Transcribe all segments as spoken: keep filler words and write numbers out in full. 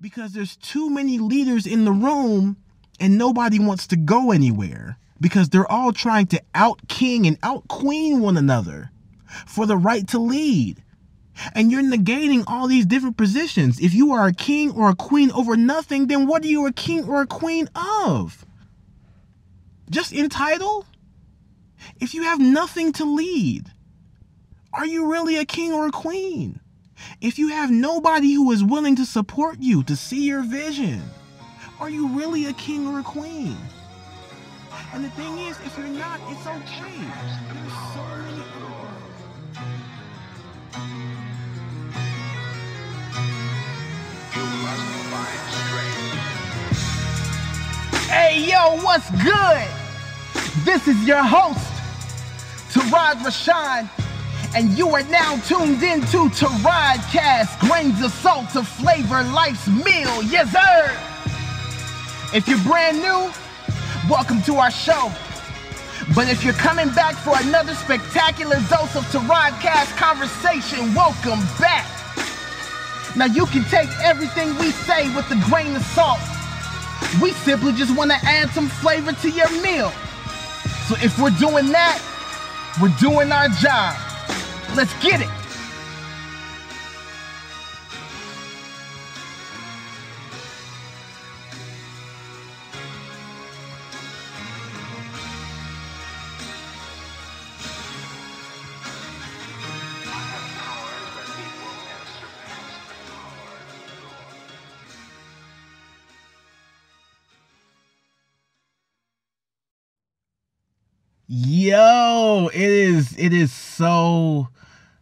because there's too many leaders in the room and nobody wants to go anywhere because they're all trying to out king and out queen one another for the right to lead. And you're negating all these different positions. If you are a king or a queen over nothing, then what are you a king or a queen of? Just in title? If you have nothing to lead, are you really a king or a queen? If you have nobody who is willing to support you, to see your vision, are you really a king or a queen? And the thing is, if you're not, it's okay. There's so many Hey yo, what's good? This is your host, Taraz Rashan, and you are now tuned into Tarodcast, grains of salt to flavor life's meal. Yes, sir! If you're brand new, welcome to our show. But if you're coming back for another spectacular dose of Tarodcast conversation, welcome back. Now you can take everything we say with a grain of salt. We simply just want to add some flavor to your meal. So if we're doing that, we're doing our job. Let's get it. Yo, it is it is so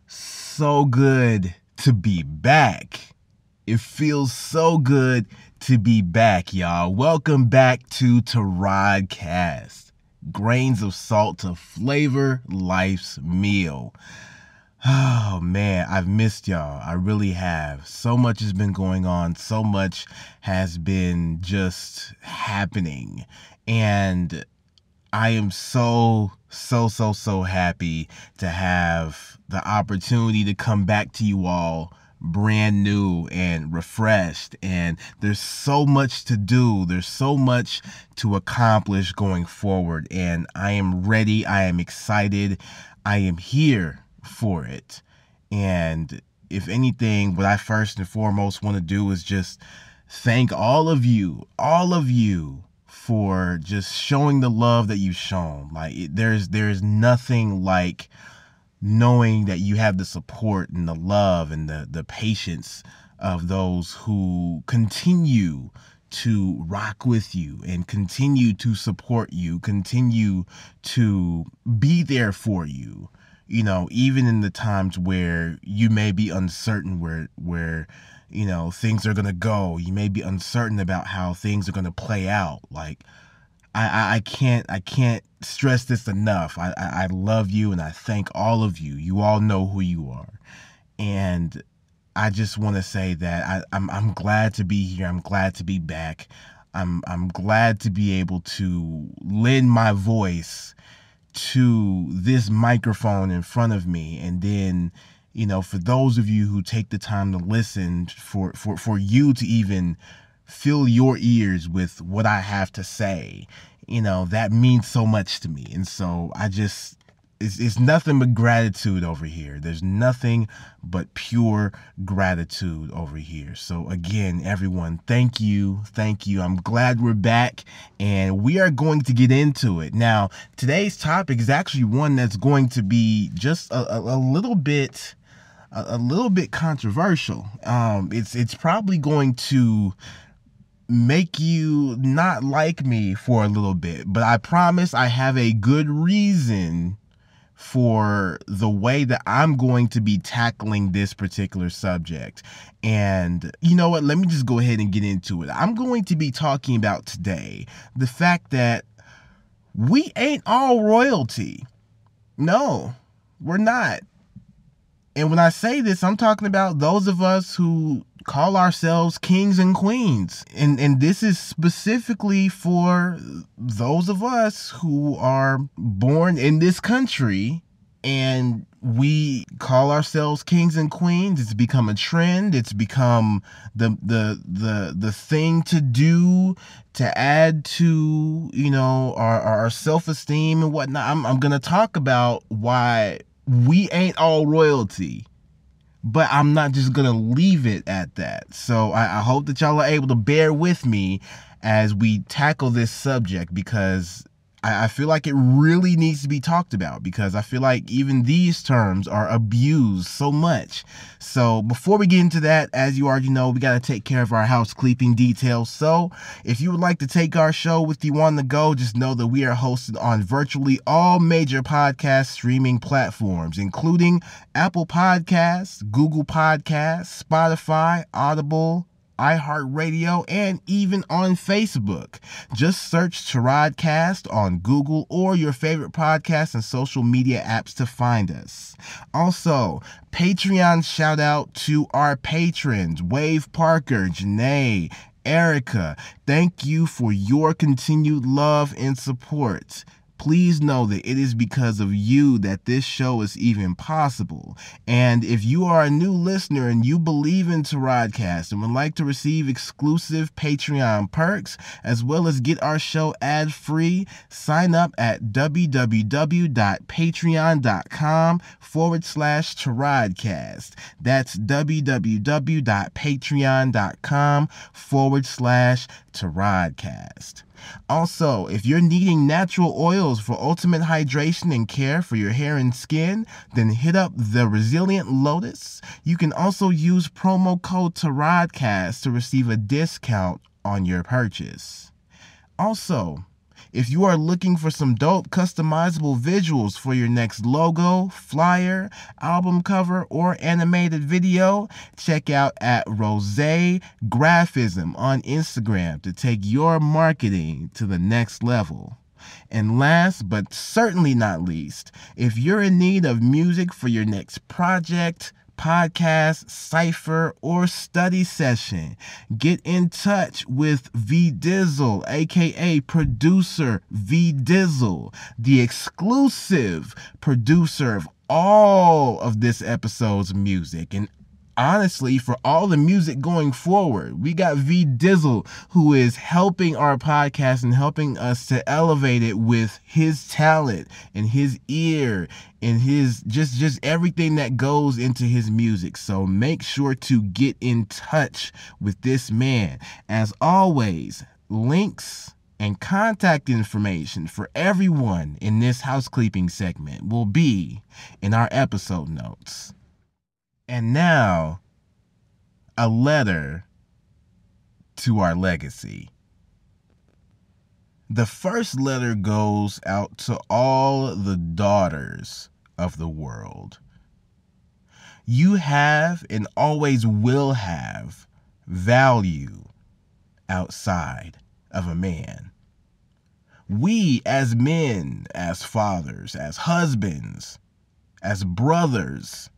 so good to be back. It feels so good to be back, y'all. Welcome back to Tarodcast, grains of salt to flavor life's meal. Oh man, I've missed y'all. I really have. So much has been going on. So much has been just happening, and I am so, so, so, so happy to have the opportunity to come back to you all brand new and refreshed. And there's so much to do. There's so much to accomplish going forward. And I am ready. I am excited. I am here for it. And if anything, what I first and foremost want to do is just thank all of you, all of you, for just showing the love that you've shown. Like it, there's there's nothing like knowing that you have the support and the love and the the patience of those who continue to rock with you and continue to support you, continue to be there for you. You know, even in the times where you may be uncertain where where you know, things are going to go. You may be uncertain about how things are going to play out. Like, I, I, I can't I can't stress this enough. I, I, I love you and I thank all of you. You all know who you are. And I just want to say that I, I'm, I'm glad to be here. I'm glad to be back. I'm, I'm glad to be able to lend my voice to this microphone in front of me, and then, you know, for those of you who take the time to listen, for, for, for you to even fill your ears with what I have to say, you know, that means so much to me. And so I just, it's, it's nothing but gratitude over here. There's nothing but pure gratitude over here. So again, everyone, thank you. Thank you. I'm glad we're back, and we are going to get into it. Now, today's topic is actually one that's going to be just a, a, a little bit... a little bit controversial. Um, it's it's probably going to make you not like me for a little bit, but I promise I have a good reason for the way that I'm going to be tackling this particular subject. And you know what? Let me just go ahead and get into it. I'm going to be talking about today the fact that we ain't all royalty. No, we're not. And when I say this, I'm talking about those of us who call ourselves kings and queens. And, and this is specifically for those of us who are born in this country and we call ourselves kings and queens. It's become a trend. It's become the the the the thing to do to add to, you know, our our self-esteem and whatnot. I'm I'm gonna talk about why we ain't all royalty, but I'm not just gonna leave it at that. So I, I hope that y'all are able to bear with me as we tackle this subject, because I feel like it really needs to be talked about, because I feel like even these terms are abused so much. So before we get into that, as you already know, we got to take care of our housekeeping details. So if you would like to take our show with you on the go, just know that we are hosted on virtually all major podcast streaming platforms, including Apple Podcasts, Google Podcasts, Spotify, Audible, iHeartRadio, and even on Facebook. Just search Tarodcast on Google or your favorite podcast and social media apps to find us. Also, Patreon shout out to our patrons, Wave Parker, Janae, Erica. Thank you for your continued love and support. Please know that it is because of you that this show is even possible. And if you are a new listener and you believe in Tarodcast and would like to receive exclusive Patreon perks, as well as get our show ad-free, sign up at www.patreon.com forward slash Tarodcast. That's www.patreon.com forward slash Tarodcast. Also, if you're needing natural oils for ultimate hydration and care for your hair and skin, then hit up The Resilient Lotus. You can also use promo code Tarodcast to receive a discount on your purchase. Also, if you are looking for some dope customizable visuals for your next logo, flyer, album cover, or animated video, check out at RozayGraphism on Instagram to take your marketing to the next level. And last but certainly not least, if you're in need of music for your next project, podcast, cipher, or study session, get in touch with V-Dizzle, aka producer V-Dizzle, the exclusive producer of all of this episode's music. And honestly, for all the music going forward, we got V-Dizzle, who is helping our podcast and helping us to elevate it with his talent and his ear and his just just everything that goes into his music. So make sure to get in touch with this man. As always, links and contact information for everyone in this housekeeping segment will be in our episode notes. And now, a letter to our legacy. The first letter goes out to all the daughters of the world. You have and always will have value outside of a man. We as men, as fathers, as husbands, as brothers,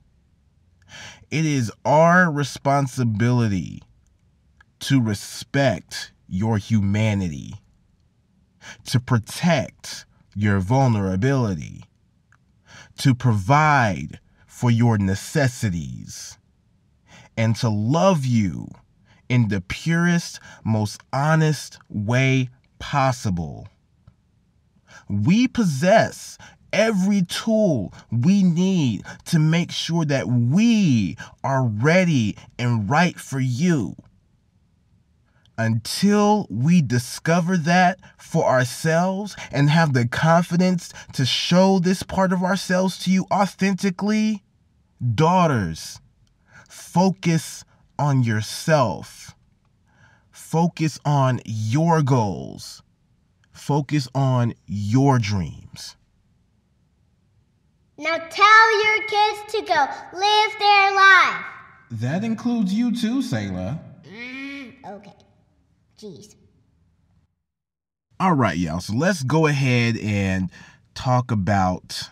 it is our responsibility to respect your humanity, to protect your vulnerability, to provide for your necessities, and to love you in the purest, most honest way possible. We possess every tool we need to make sure that we are ready and right for you. Until we discover that for ourselves and have the confidence to show this part of ourselves to you authentically, daughters, focus on yourself. Focus on your goals. Focus on your dreams. Now tell your kids to go live their life. That includes you too, Sayla. Mm, okay. Jeez. All right, y'all. So let's go ahead and talk about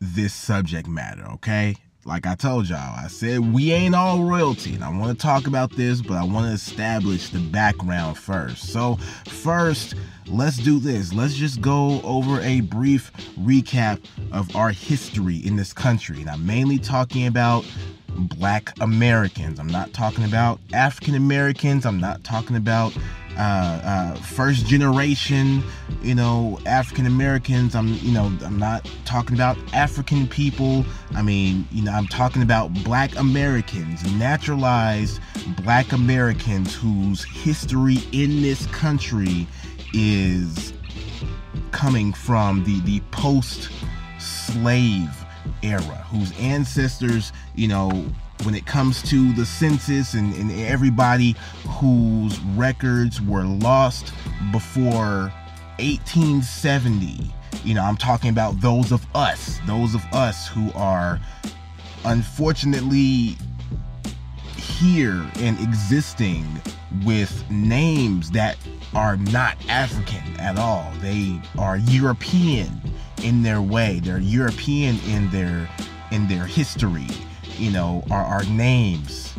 this subject matter, okay? like I told y'all, I said we ain't all royalty, and I want to talk about this, but I want to establish the background first. So first, let's do this. Let's just go over a brief recap of our history in this country, and I'm mainly talking about Black Americans. I'm not talking about African Americans. I'm not talking about uh, uh, first generation, you know, African Americans. I'm, you know, I'm not talking about African people. I mean, you know, I'm talking about Black Americans, naturalized Black Americans whose history in this country is coming from the, the post-slave era, whose ancestors, you know, when it comes to the census and, and everybody whose records were lost before eighteen seventy, you know, I'm talking about those of us, those of us who are unfortunately here and existing with names that are not African at all. They are European in their way. They're European in their in their history. You know, our, our names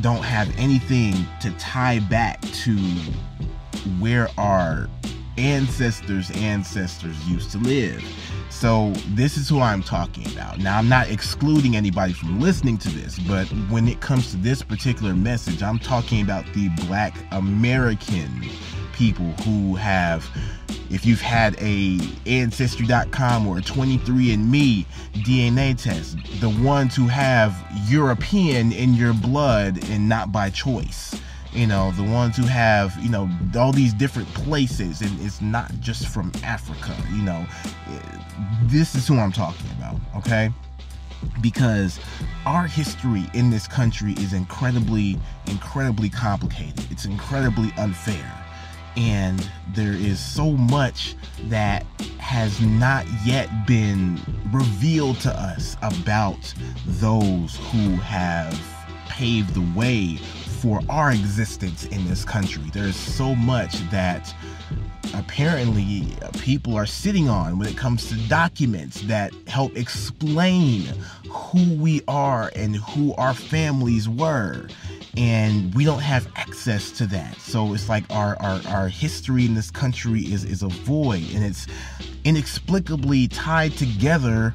don't have anything to tie back to where our ancestors' ancestors used to live. So this is who I'm talking about. Now, I'm not excluding anybody from listening to this, but when it comes to this particular message, I'm talking about the Black American people who have, if you've had a ancestry dot com or a twenty-three and me D N A test, the ones who have European in your blood and not by choice. You know, the ones who have, you know, all these different places, and it's not just from Africa. You know, this is who I'm talking about, okay? Because our history in this country is incredibly, incredibly complicated. It's incredibly unfair. And there is so much that has not yet been revealed to us about those who have paved the way for our existence in this country. There's so much that apparently people are sitting on when it comes to documents that help explain who we are and who our families were. And we don't have access to that. So it's like our, our, our history in this country is, is a void, and it's inexplicably tied together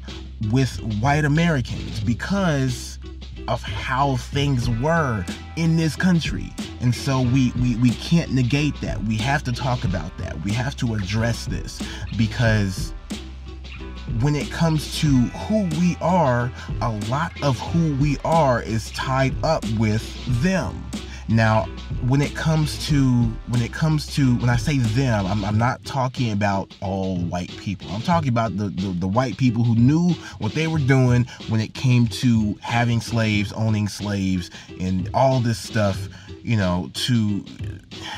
with white Americans because of how things were in this country. And so we, we, we can't negate that. We have to talk about that. We have to address this, because when it comes to who we are, a lot of who we are is tied up with them. Now, when it comes to, when it comes to, when I say them, I'm, I'm not talking about all white people. I'm talking about the, the, the white people who knew what they were doing when it came to having slaves, owning slaves, and all this stuff, you know, to,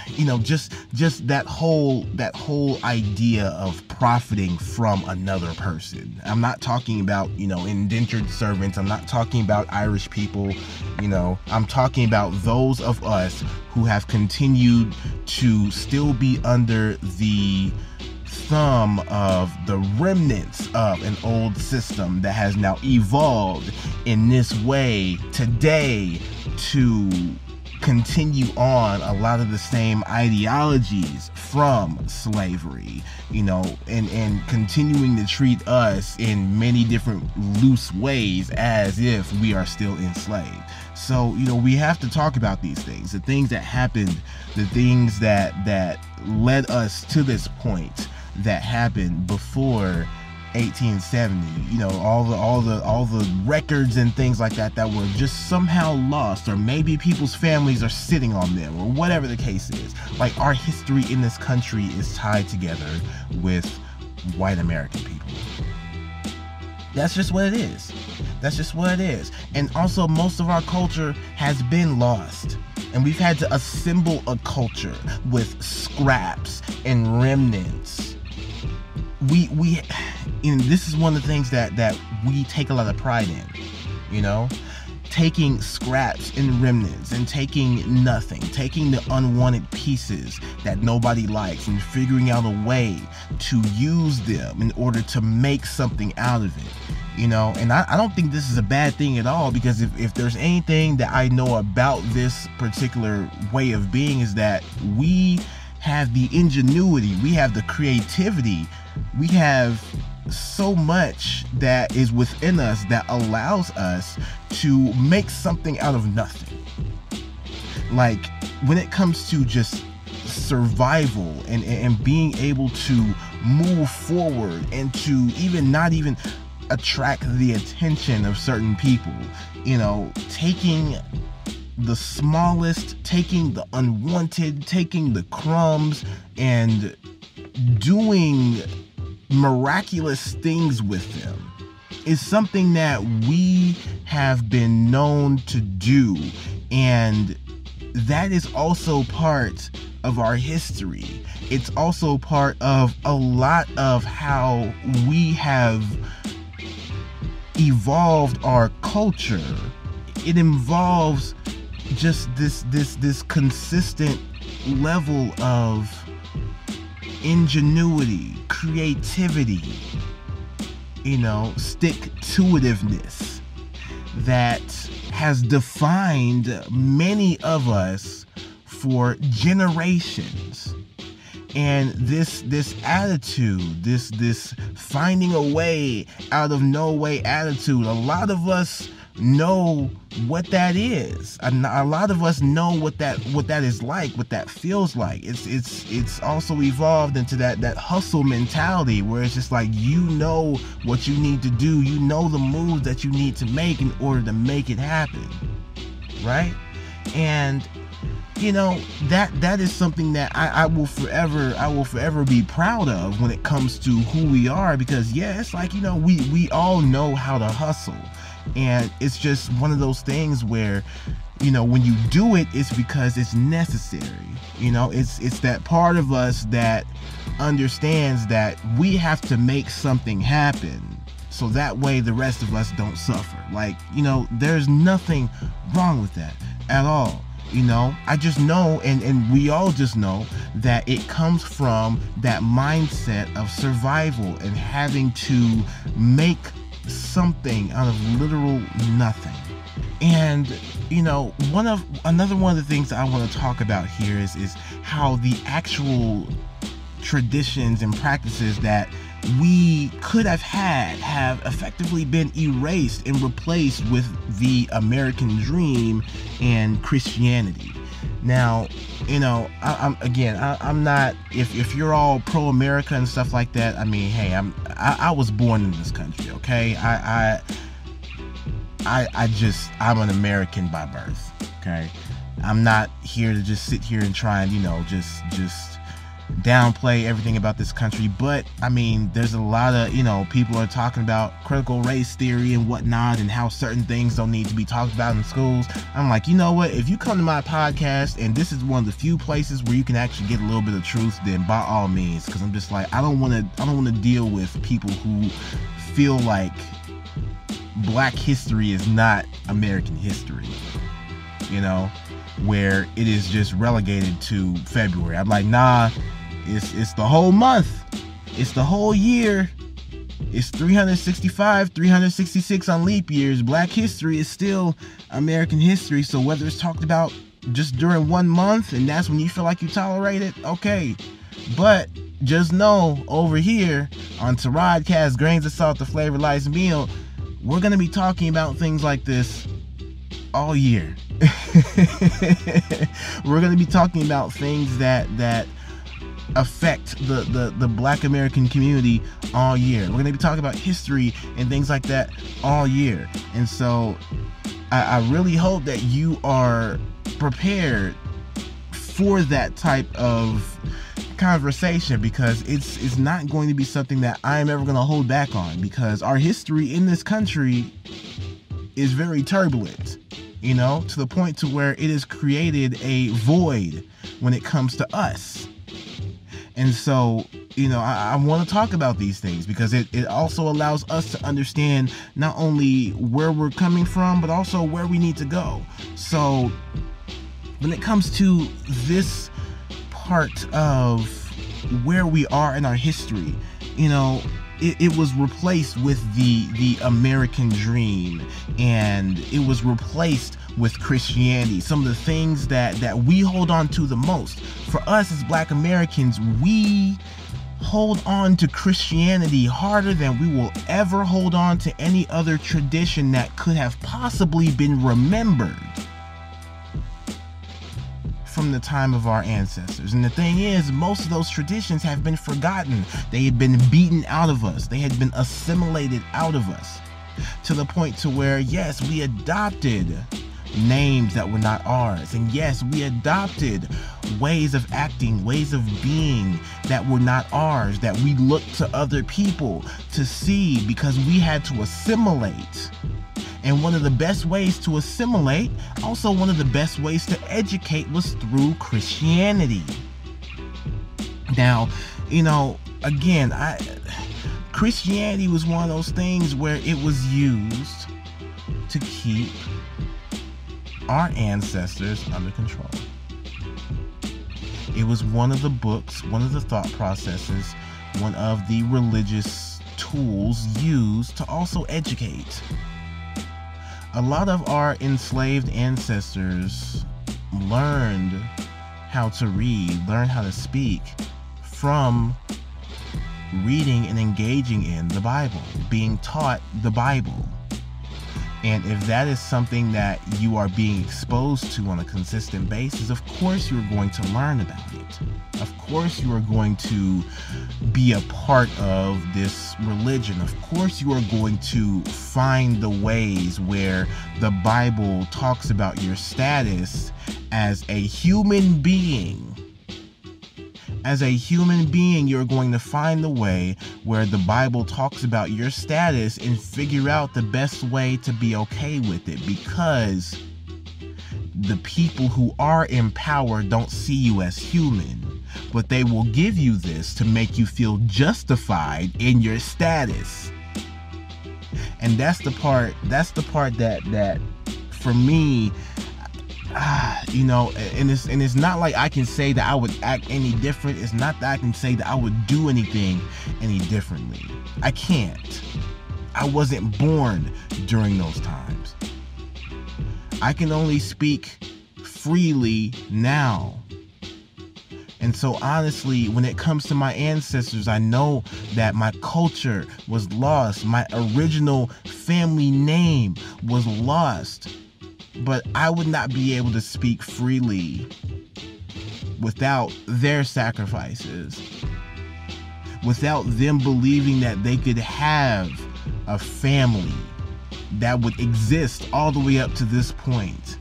you know, just, just that whole, that whole idea of profiting from another person. I'm not talking about, you know, indentured servants. I'm not talking about Irish people, you know, I'm talking about those of us who have continued to still be under the thumb of the remnants of an old system that has now evolved in this way today to continue on a lot of the same ideologies from slavery, you know, and, and continuing to treat us in many different loose ways as if we are still enslaved. So, you know, we have to talk about these things, the things that happened, the things that, that led us to this point that happened before eighteen seventy, you know, all the all the all the records and things like that that were just somehow lost, or maybe people's families are sitting on them, or whatever the case is. Like, our history in this country is tied together with white American people. That's just what it is. That's just what it is. And also, most of our culture has been lost, and we've had to assemble a culture with scraps and remnants. We we and this is one of the things that that we take a lot of pride in, you know, taking scraps and remnants and taking nothing, taking the unwanted pieces that nobody likes and figuring out a way to use them in order to make something out of it. you know, and I, I don't think this is a bad thing at all, because if, if there's anything that I know about this particular way of being, is that we have the ingenuity, we have the creativity, we have so much that is within us that allows us to make something out of nothing. Like when it comes to just survival and, and being able to move forward and to even not even attract the attention of certain people, you know, taking the smallest, taking the unwanted, taking the crumbs and doing miraculous things with them is something that we have been known to do, and that is also part of our history. It's also part of a lot of how we have evolved our culture. It involves just this this this consistent level of ingenuity, creativity, you know, stick-to-itiveness that has defined many of us for generations. And this this attitude, this this finding a way out of no way attitude, a lot of us know what that is. A, a lot of us know what that what that is like, what that feels like. It's it's it's also evolved into that that hustle mentality, where it's just like, you know what you need to do, you know the moves that you need to make in order to make it happen, right? And you know, that that is something that I, I will forever I will forever be proud of when it comes to who we are, because yeah, it's like, you know, we we all know how to hustle. And it's just one of those things where, you know, when you do it, it's because it's necessary. You know, it's it's that part of us that understands that we have to make something happen so that way the rest of us don't suffer. Like, you know, there's nothing wrong with that at all. You know, I just know, and, and we all just know, that it comes from that mindset of survival and having to make something out of literal nothing. And you know, one of another one of the things that I want to talk about here is is how the actual traditions and practices that we could have had have effectively been erased and replaced with the American dream and Christianity. Now, you know, I, I'm again, I, I'm not. If if you're all pro-America and stuff like that, I mean, hey, I'm. I, I was born in this country, okay? I, I I I just I'm an American by birth, okay? I'm not here to just sit here and try and, you know, just just downplay everything about this country. But I mean, there's a lot of, you know, people are talking about critical race theory and whatnot, and how certain things don't need to be talked about in schools. I'm like, you know what, if you come to my podcast and this is one of the few places where you can actually get a little bit of truth, then by all means, because I'm just like, I don't want to I don't want to deal with people who feel like Black history is not American history, you know, where it is just relegated to February. I'm like, nah, it's it's the whole month, it's the whole year, it's three sixty-five, three sixty-six on leap years. Black history is still American history. So whether it's talked about just during one month and that's when you feel like you tolerate it, okay. But just know, over here on Tarodcast, Grains of Salt, the Flavor Lights Meal, we're gonna be talking about things like this all year. We're going to be talking about things that that affect the, the the Black American community all year. We're going to be talking about history and things like that all year. And so I, I really hope that you are prepared for that type of conversation, because it's it's not going to be something that I'm ever going to hold back on, because our history in this country is very turbulent. You know, to the point to where it has created a void when it comes to us. And so, you know, I, I want to talk about these things, because it, it also allows us to understand not only where we're coming from, but also where we need to go. So when it comes to this part of where we are in our history, you know, it, it was replaced with the the American dream, and it was replaced with Christianity. Some of the things that that we hold on to the most. For us as Black Americans, we hold on to Christianity harder than we will ever hold on to any other tradition that could have possibly been remembered from the time of our ancestors. And the thing is, most of those traditions have been forgotten. They had been beaten out of us. They had been assimilated out of us, to the point to where, yes, we adopted names that were not ours, and yes, we adopted ways of acting, ways of being that were not ours, that we looked to other people to see because we had to assimilate. And one of the best ways to assimilate, also one of the best ways to educate, was through Christianity. Now, you know, again, I, Christianity was one of those things where it was used to keep our ancestors under control. It was one of the books, one of the thought processes, one of the religious tools used to also educate. A lot of our enslaved ancestors learned how to read, learned how to speak from reading and engaging in the Bible, being taught the Bible. And if that is something that you are being exposed to on a consistent basis, of course you're going to learn about it. Of course you are going to be a part of this religion. Of course you are going to find the ways where the Bible talks about your status as a human being. As a human being, you're going to find the way where the Bible talks about your status and figure out the best way to be okay with it, because the people who are in power don't see you as human, but they will give you this to make you feel justified in your status. And that's the part, that's the part that, that for me, Ah, you know, and it's and it's not like I can say that I would act any different. It's not that I can say that I would do anything any differently. I can't. I wasn't born during those times. I can only speak freely now. And so honestly, when it comes to my ancestors, I know that my culture was lost. My original family name was lost. But I would not be able to speak freely without their sacrifices, without them believing that they could have a family that would exist all the way up to this point.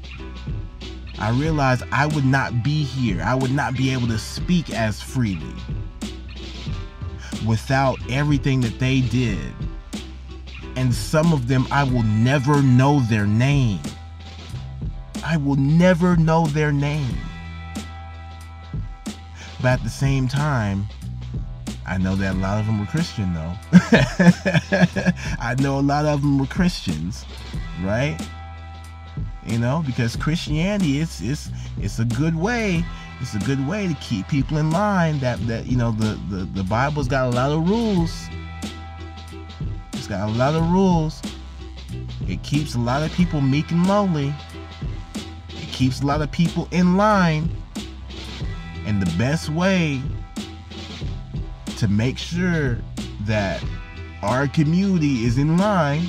I realized I would not be here. I would not be able to speak as freely without everything that they did. And some of them, I will never know their name. I will never know their name. But at the same time, I know that a lot of them were Christian, though. I know a lot of them were Christians, right? You know, because Christianity is it's it's a good way. It's a good way to keep people in line. That that you know, the the, the Bible's got a lot of rules. It's got a lot of rules. It keeps a lot of people meek and lowly. Keeps a lot of people in line. And the best way to make sure that our community is in line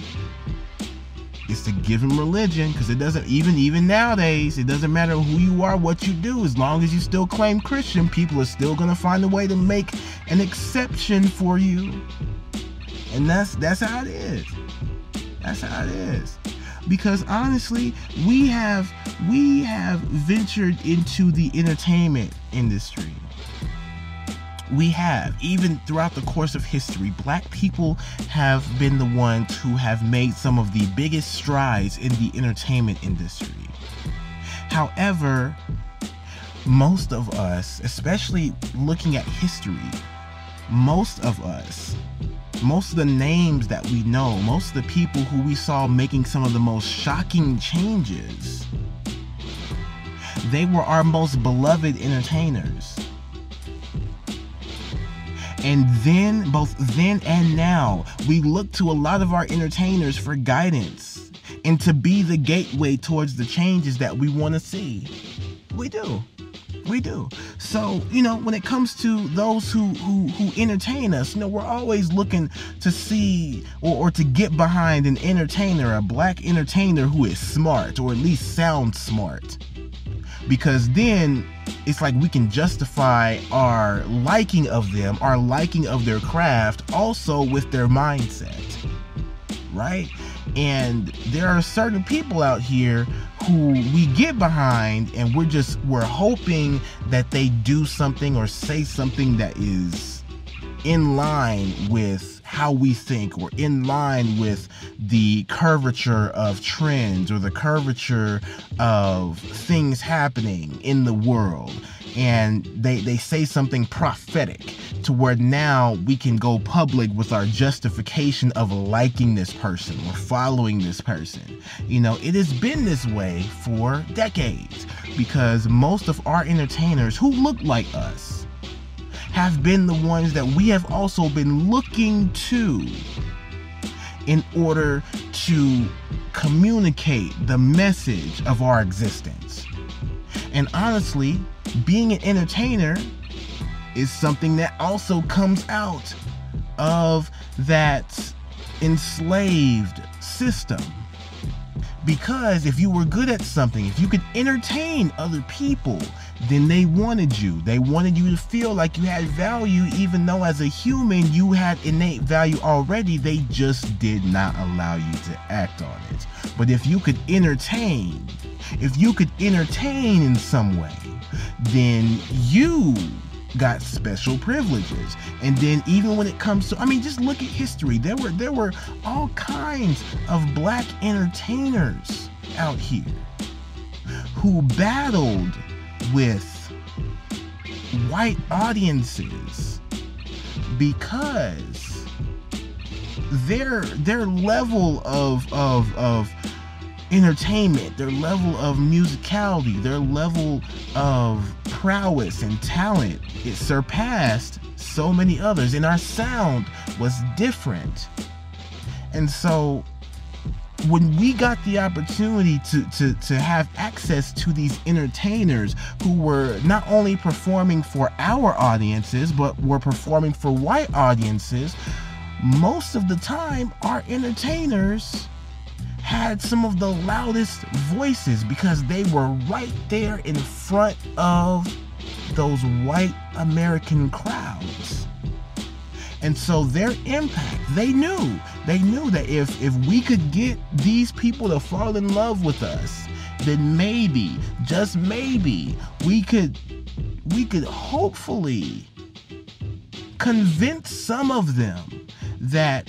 is to give them religion, because it doesn't even even nowadays, it doesn't matter who you are, what you do, as long as you still claim Christian, people are still gonna find a way to make an exception for you. And that's that's how it is. That's how it is. Because honestly, we have we have ventured into the entertainment industry. We have, even throughout the course of history, Black people have been the ones who have made some of the biggest strides in the entertainment industry. However, most of us, especially looking at history, most of us Most of the names that we know, most of the people who we saw making some of the most shocking changes, they were our most beloved entertainers. And then, both then and now, we look to a lot of our entertainers for guidance and to be the gateway towards the changes that we want to see. We do. We do. So, you know, when it comes to those who, who, who entertain us, you know, we're always looking to see or, or to get behind an entertainer, a black entertainer who is smart, or at least sounds smart. Because then it's like we can justify our liking of them, our liking of their craft, also with their mindset, right? And there are certain people out here who we get behind, and we're just we're hoping that they do something or say something that is in line with how we think, or in line with the curvature of trends or the curvature of things happening in the world. And they, they say something prophetic to where now we can go public with our justification of liking this person or following this person. You know, it has been this way for decades because most of our entertainers who look like us have been the ones that we have also been looking to in order to communicate the message of our existence. And honestly, being an entertainer is something that also comes out of that enslaved system. Because if you were good at something, if you could entertain other people, then they wanted you. They wanted you to feel like you had value, even though as a human you had innate value already. They just did not allow you to act on it. But if you could entertain, if you could entertain in some way, then you got special privileges. And then even when it comes to, I mean, just look at history. There were there were all kinds of black entertainers out here who battled with white audiences because their their level of of of entertainment, their level of musicality, their level of prowess and talent, it surpassed so many others, and our sound was different. And so when we got the opportunity to, to, to have access to these entertainers who were not only performing for our audiences, but were performing for white audiences, most of the time our entertainers had some of the loudest voices because they were right there in front of those white American crowds. And so their impact, they knew, they knew that if, if we could get these people to fall in love with us, then maybe, just maybe, we could, we could hopefully convince some of them that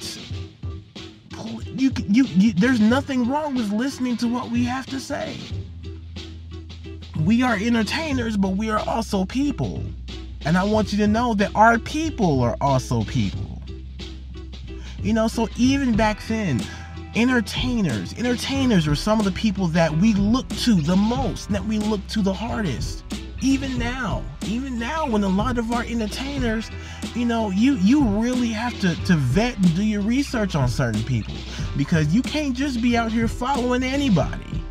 You, you, you, there's nothing wrong with listening to what we have to say. We are entertainers, but we are also people. And I want you to know that our people are also people. You know, so even back then, entertainers, entertainers were some of the people that we look to the most, that we look to the hardest. Even now, even now, when a lot of our entertainers, you know, you you really have to, to vet and do your research on certain people, because you can't just be out here following anybody.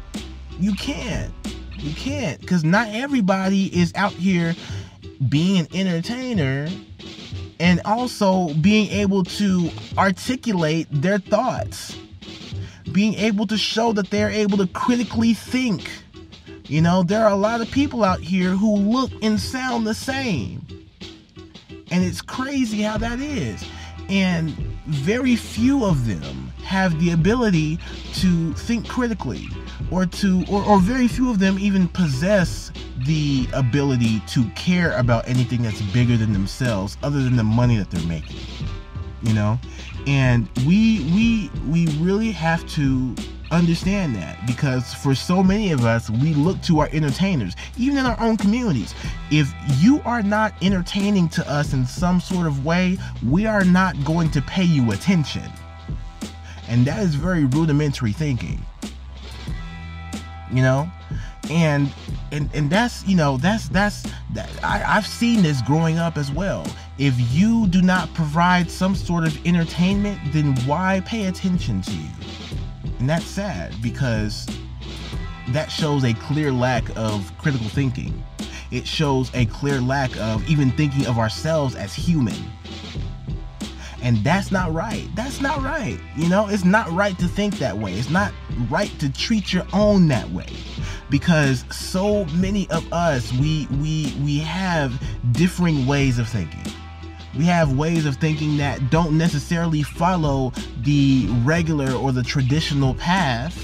You can't. You can't, because not everybody is out here being an entertainer and also being able to articulate their thoughts, being able to show that they're able to critically think. You know, there are a lot of people out here who look and sound the same. And it's crazy how that is. And very few of them have the ability to think critically, or to, or, or very few of them even possess the ability to care about anything that's bigger than themselves, other than the money that they're making, you know? And we, we, we really have to understand that, because for so many of us, we look to our entertainers, even in our own communities. If you are not entertaining to us in some sort of way, we are not going to pay you attention. And that is very rudimentary thinking, you know? And and and that's, you know, that's that's that I, I've seen this growing up as well. If you do not provide some sort of entertainment, then why pay attention to you? And that's sad, because that shows a clear lack of critical thinking. It shows a clear lack of even thinking of ourselves as human. And that's not right. That's not right. You know, it's not right to think that way. It's not right to treat your own that way. Because so many of us, we we we have differing ways of thinking. We have ways of thinking that don't necessarily follow the regular or the traditional path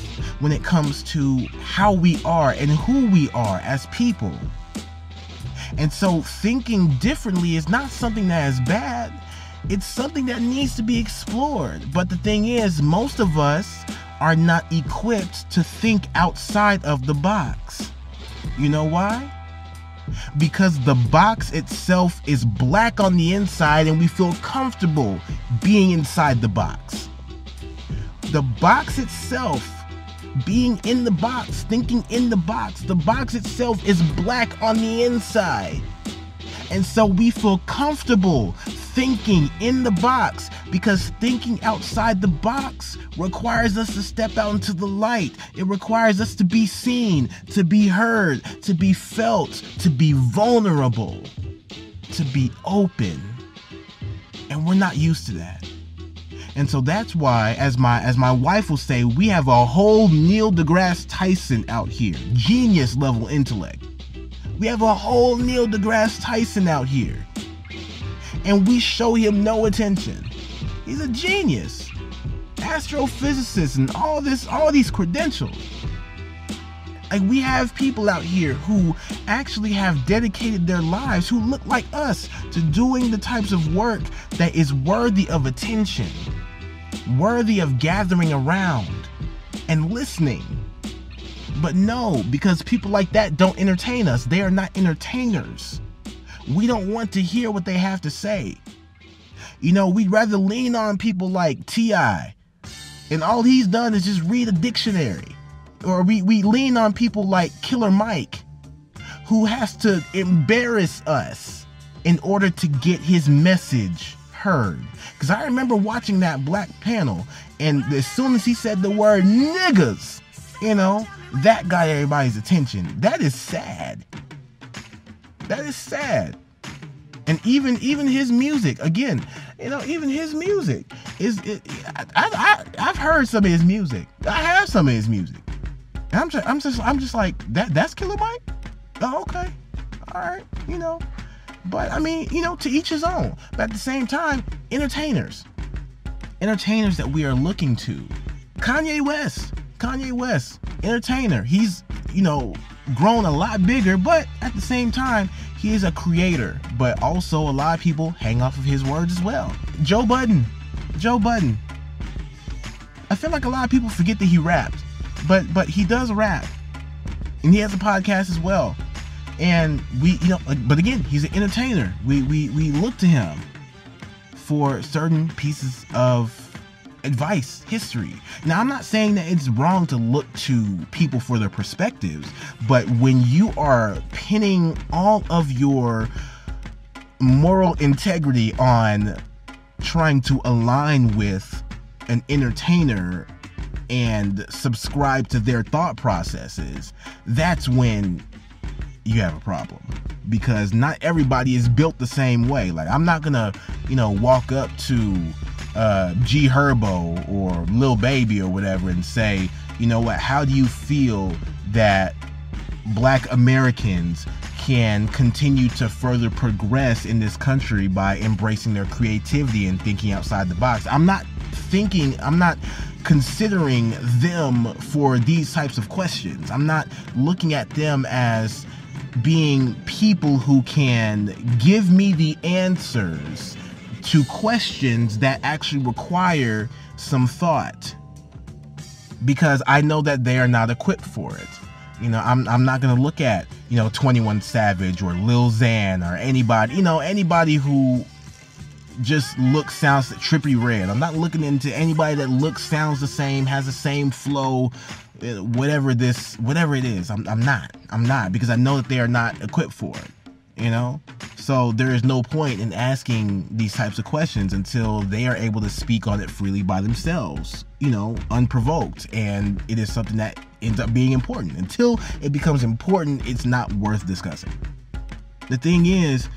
when it comes to how we are and who we are as people. And so thinking differently is not something that is bad. It's something that needs to be explored. But the thing is, most of us are not equipped to think outside of the box. You know why? Because the box itself is black on the inside, and we feel comfortable being inside the box. The box itself, being in the box, thinking in the box, the box itself is black on the inside. And so we feel comfortable thinking in the box, because thinking outside the box requires us to step out into the light. It requires us to be seen, to be heard, to be felt, to be vulnerable, to be open. And we're not used to that. And so that's why, as my as my wife will say, we have a whole Neil deGrasse Tyson out here, genius level intellect. We have a whole Neil deGrasse Tyson out here, and we show him no attention. He's a genius, astrophysicist, and all this, all these credentials. Like, we have people out here who actually have dedicated their lives, who look like us, to doing the types of work that is worthy of attention, worthy of gathering around and listening. But no, because people like that don't entertain us. They are not entertainers. We don't want to hear what they have to say. You know, we'd rather lean on people like T I and all he's done is just read a dictionary. Or we, we lean on people like Killer Mike, who has to embarrass us in order to get his message heard. Because I remember watching that black panel, and as soon as he said the word niggas, you know, that got everybody's attention. That is sad. That is sad. And even even his music, again, you know, even his music is. It, I, I I've heard some of his music. I have some of his music. And I'm just I'm just I'm just like that. That's Killer Mike. Oh, okay, all right, you know. But I mean, you know, to each his own. But at the same time, entertainers, entertainers that we are looking to. Kanye West. Kanye West, entertainer. He's, you know, grown a lot bigger, but at the same time, he is a creator. But also, a lot of people hang off of his words as well. Joe Budden, Joe Budden. I feel like a lot of people forget that he rapped, but but he does rap, and he has a podcast as well. And we, you know, but again, he's an entertainer. We we we look to him for certain pieces of advice, history. Now, I'm not saying that it's wrong to look to people for their perspectives, but when you are pinning all of your moral integrity on trying to align with an entertainer and subscribe to their thought processes, that's when you have a problem, because not everybody is built the same way. Like, I'm not gonna, you know, walk up to Uh, G Herbo or Lil Baby or whatever and say, you know what, how do you feel that black Americans can continue to further progress in this country by embracing their creativity and thinking outside the box? I'm not thinking, I'm not considering them for these types of questions. I'm not looking at them as being people who can give me the answers to questions that actually require some thought, because I know that they are not equipped for it. You know, I'm, I'm not going to look at, you know, twenty-one Savage or Lil Xan or anybody, you know, anybody who just looks, sounds, Trippie Redd. I'm not looking into anybody that looks, sounds the same, has the same flow, whatever this, whatever it is. I'm, I'm not, I'm not, because I know that they are not equipped for it. you know? So there is no point in asking these types of questions until they are able to speak on it freely by themselves, you know, unprovoked. And it is something that ends up being important. Until it becomes important, it's not worth discussing. The thing is,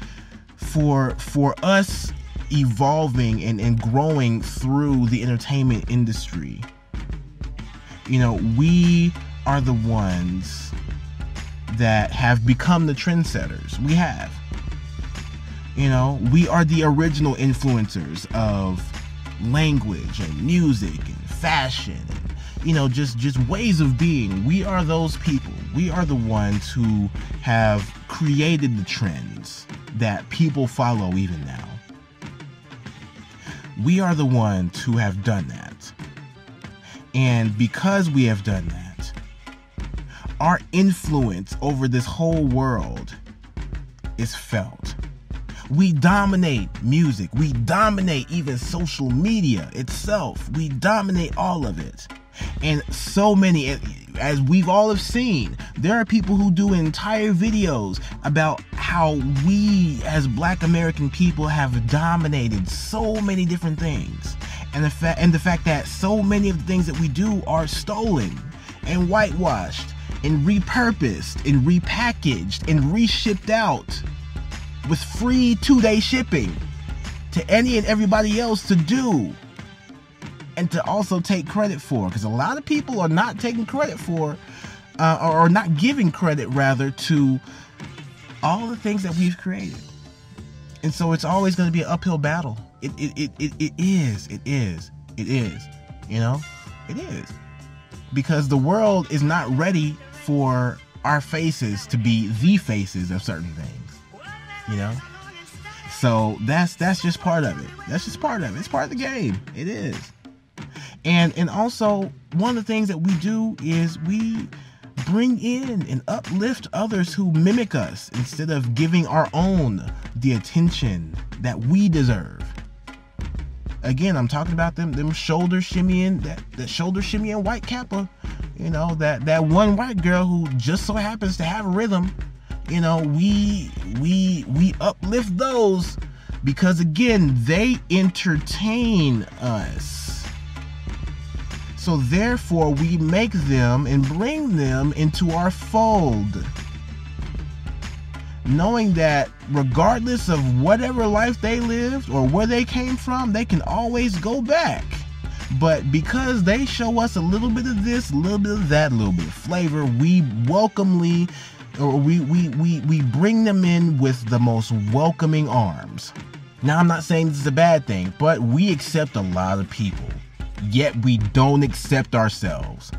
for for us evolving and, and growing through the entertainment industry, you know, we are the ones that have become the trendsetters. We have. You know, we are the original influencers of language and music and fashion and, you know, just, just ways of being. We are those people. We are the ones who have created the trends that people follow even now. We are the ones who have done that. And because we have done that, our influence over this whole world is felt. We dominate music. We dominate even social media itself. We dominate all of it. And so many, as we've all have seen, there are people who do entire videos about how we as Black American people have dominated so many different things. And the, fa- and the fact that so many of the things that we do are stolen and whitewashed and repurposed and repackaged and reshipped out with free two-day shipping to any and everybody else to do and to also take credit for, because a lot of people are not taking credit for uh, or, or not giving credit rather to all the things that we've created. And so it's always going to be an uphill battle. It, it, it, it, it is, it is, it is, you know, it is, because the world is not ready for our faces to be the faces of certain things. You know, so that's that's just part of it. That's just part of it. It's part of the game. It is. And and also, one of the things that we do is we bring in and uplift others who mimic us instead of giving our own the attention that we deserve. Again, I'm talking about them them shoulder shimmying, that, that shoulder shimmying white kappa, you know, that, that one white girl who just so happens to have a rhythm. You know, we we we uplift those because, again, they entertain us. So therefore, we make them and bring them into our fold, knowing that regardless of whatever life they lived or where they came from, they can always go back. But because they show us a little bit of this, a little bit of that, a little bit of flavor, we welcomely Or we, we, we, we bring them in with the most welcoming arms. Now, I'm not saying this is a bad thing, but we accept a lot of people, yet we don't accept ourselves,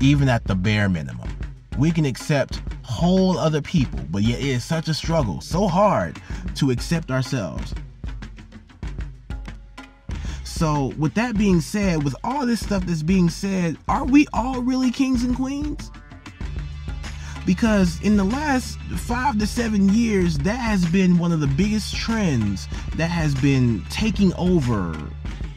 even at the bare minimum. We can accept whole other people, but yet it is such a struggle, so hard to accept ourselves. So with that being said, with all this stuff that's being said, are we all really kings and queens? Because in the last five to seven years, that has been one of the biggest trends that has been taking over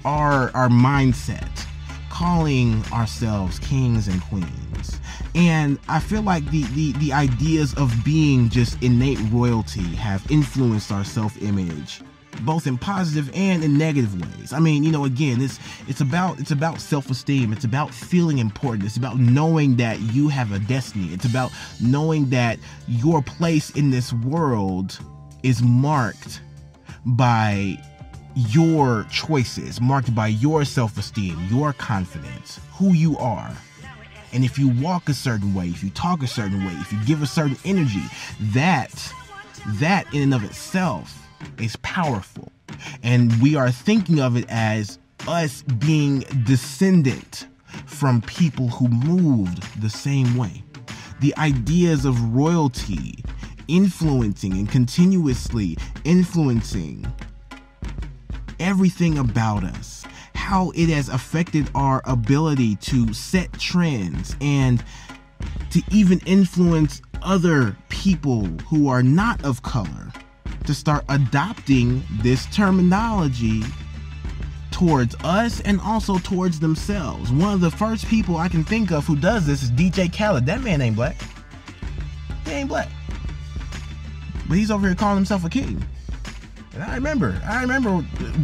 our, our mindset, calling ourselves kings and queens. And I feel like the, the, the ideas of being just innate royalty have influenced our self-image, both in positive and in negative ways. I mean, you know, again, it's it's about it's about self-esteem. It's about feeling important. It's about knowing that you have a destiny. It's about knowing that your place in this world is marked by your choices, marked by your self-esteem, your confidence, who you are. And if you walk a certain way, if you talk a certain way, if you give a certain energy, that that in and of itself is powerful. And we are thinking of it as us being descendant from people who moved the same way. The ideas of royalty influencing and continuously influencing everything about us, how it has affected our ability to set trends and to even influence other people who are not of color to start adopting this terminology towards us and also towards themselves. One of the first people I can think of who does this is D J Khaled. That man ain't Black. He ain't Black. but he's over here calling himself a king. And I remember, I remember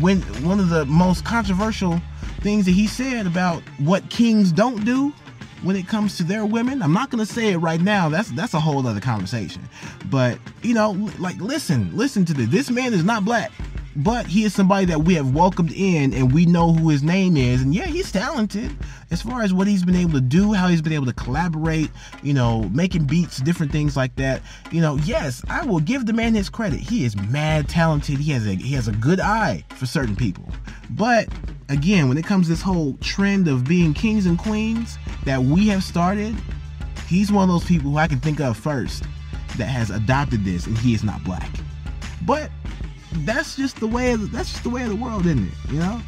when one of the most controversial things that he said about what kings don't do when it comes to their women. I'm not gonna say it right now. That's that's a whole other conversation. But you know, like listen, listen to this. This man is not black, but he is somebody that we have welcomed in, and we know who his name is. And yeah, he's talented as far as what he's been able to do, how he's been able to collaborate, you know, making beats, different things like that. You know, yes, I will give the man his credit. He is mad talented. He has a he has a good eye for certain people. But again, when it comes to this whole trend of being kings and queens that we have started, he's one of those people who I can think of first that has adopted this, and he is not black. But that's just the way of the, that's just the way of the world, isn't it? You know,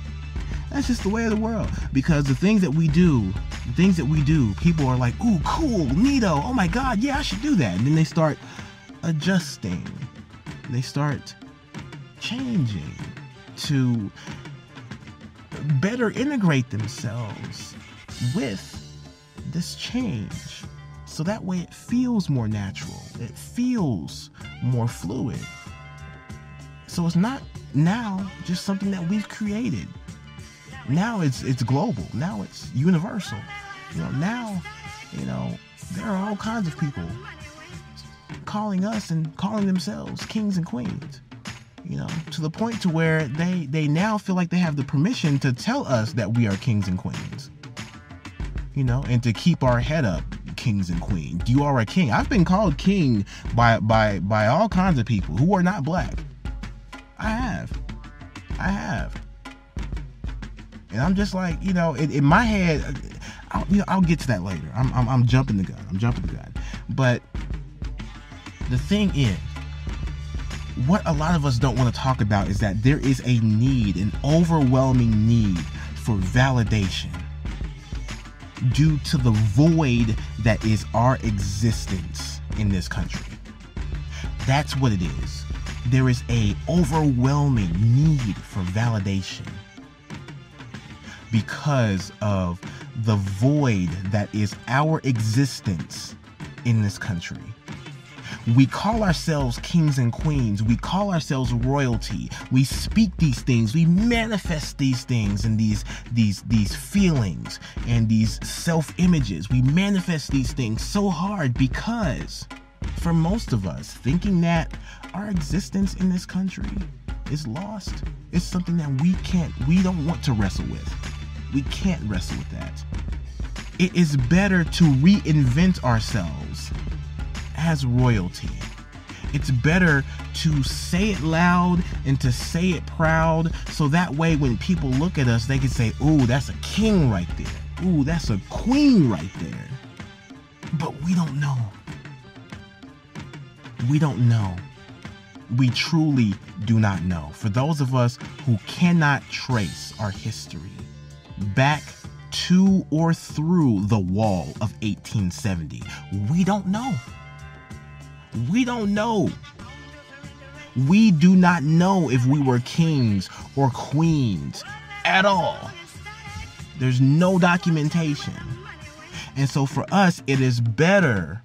that's just the way of the world, because the things that we do, the things that we do, people are like, ooh, cool, neato, oh my God, yeah, I should do that. And then they start adjusting, they start changing to better integrate themselves with this change, so that way it feels more natural, it feels more fluid. So it's not now just something that we've created. Now it's it's global. Now it's universal. You know, now, you know, there are all kinds of people calling us and calling themselves kings and queens. You know, to the point to where they they now feel like they have the permission to tell us that we are kings and queens. You know, and to keep our head up, kings and queens. You are a king. I've been called king by by by all kinds of people who are not black. I have, I have, and I'm just like, you know, in, in my head, I'll, you know, I'll get to that later. I'm, I'm, I'm jumping the gun. I'm jumping the gun. But the thing is, what a lot of us don't want to talk about is that there is a need, an overwhelming need for validation due to the void that is our existence in this country. That's what it is. There is a overwhelming need for validation because of the void that is our existence in this country. We call ourselves kings and queens. We call ourselves royalty. We speak these things. We manifest these things and these these these feelings and these self-images. We manifest these things so hard because, for most of us, thinking that our existence in this country is lost is something that we can't, we don't want to wrestle with. We can't wrestle with that. It is better to reinvent ourselves as royalty. It's better to say it loud and to say it proud, so that way when people look at us, they can say, ooh, that's a king right there. Ooh, that's a queen right there. But we don't know. We don't know. We truly do not know. For those of us who cannot trace our history back to or through the wall of eighteen seventy, we don't know. We don't know. We do not know if we were kings or queens at all. There's no documentation. And so for us, it is better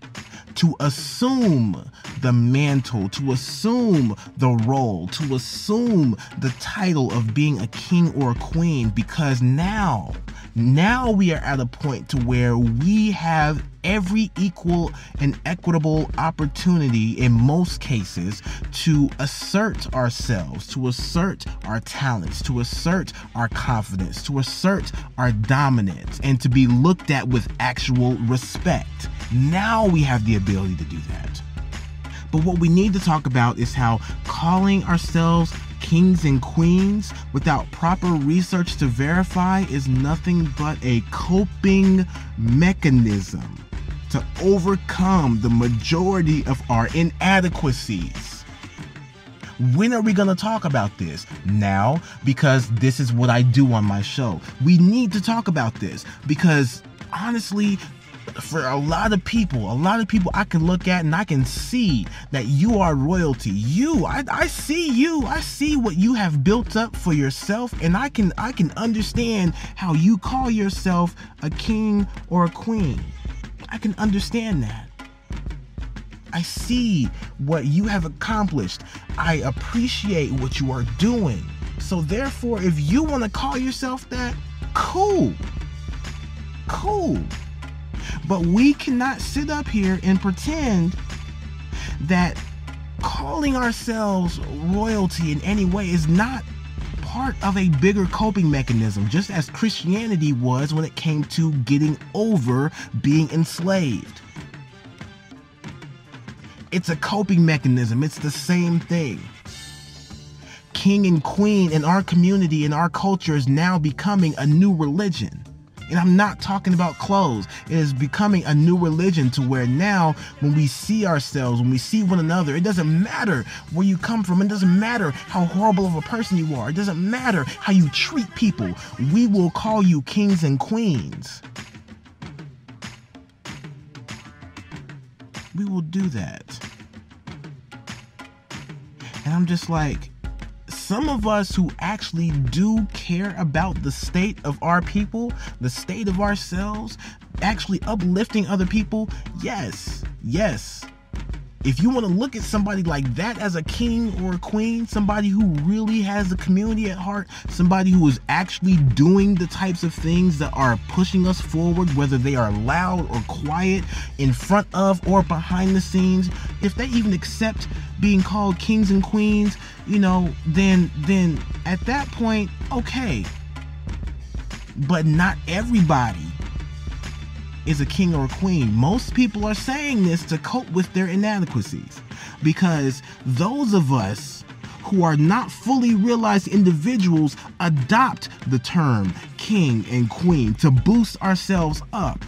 to assume the mantle, to assume the role, to assume the title of being a king or a queen, because now, now we are at a point to where we have every equal and equitable opportunity in most cases to assert ourselves, to assert our talents, to assert our confidence, to assert our dominance, and to be looked at with actual respect. Now we have the ability to do that. But what we need to talk about is how calling ourselves kings and queens without proper research to verify is nothing but a coping mechanism to overcome the majority of our inadequacies. When are we going to talk about this? Now, because this is what I do on my show. We need to talk about this because, honestly, for a lot of people, a lot of people I can look at and I can see that you are royalty. You, I, I see you. I see what you have built up for yourself, and I can, I can understand how you call yourself a king or a queen. I can understand that. I see what you have accomplished. I appreciate what you are doing. So therefore, if you want to call yourself that, cool. Cool. But we cannot sit up here and pretend that calling ourselves royalty in any way is not part of a bigger coping mechanism, just as Christianity was when it came to getting over being enslaved. It's a coping mechanism. It's the same thing. King and queen in our community, in our culture, is now becoming a new religion. And I'm not talking about clothes. It is becoming a new religion to where now when we see ourselves, when we see one another, it doesn't matter where you come from. It doesn't matter how horrible of a person you are. It doesn't matter how you treat people. We will call you kings and queens. We will do that. And I'm just like, some of us who actually do care about the state of our people, the state of ourselves, actually uplifting other people, yes, yes. If you want to look at somebody like that as a king or a queen, somebody who really has the community at heart, somebody who is actually doing the types of things that are pushing us forward, whether they are loud or quiet, in front of or behind the scenes, if they even accept being called kings and queens, you know, then then at that point, okay. But not everybody is a king or a queen. Most people are saying this to cope with their inadequacies, because those of us who are not fully realized individuals adopt the term king and queen to boost ourselves up.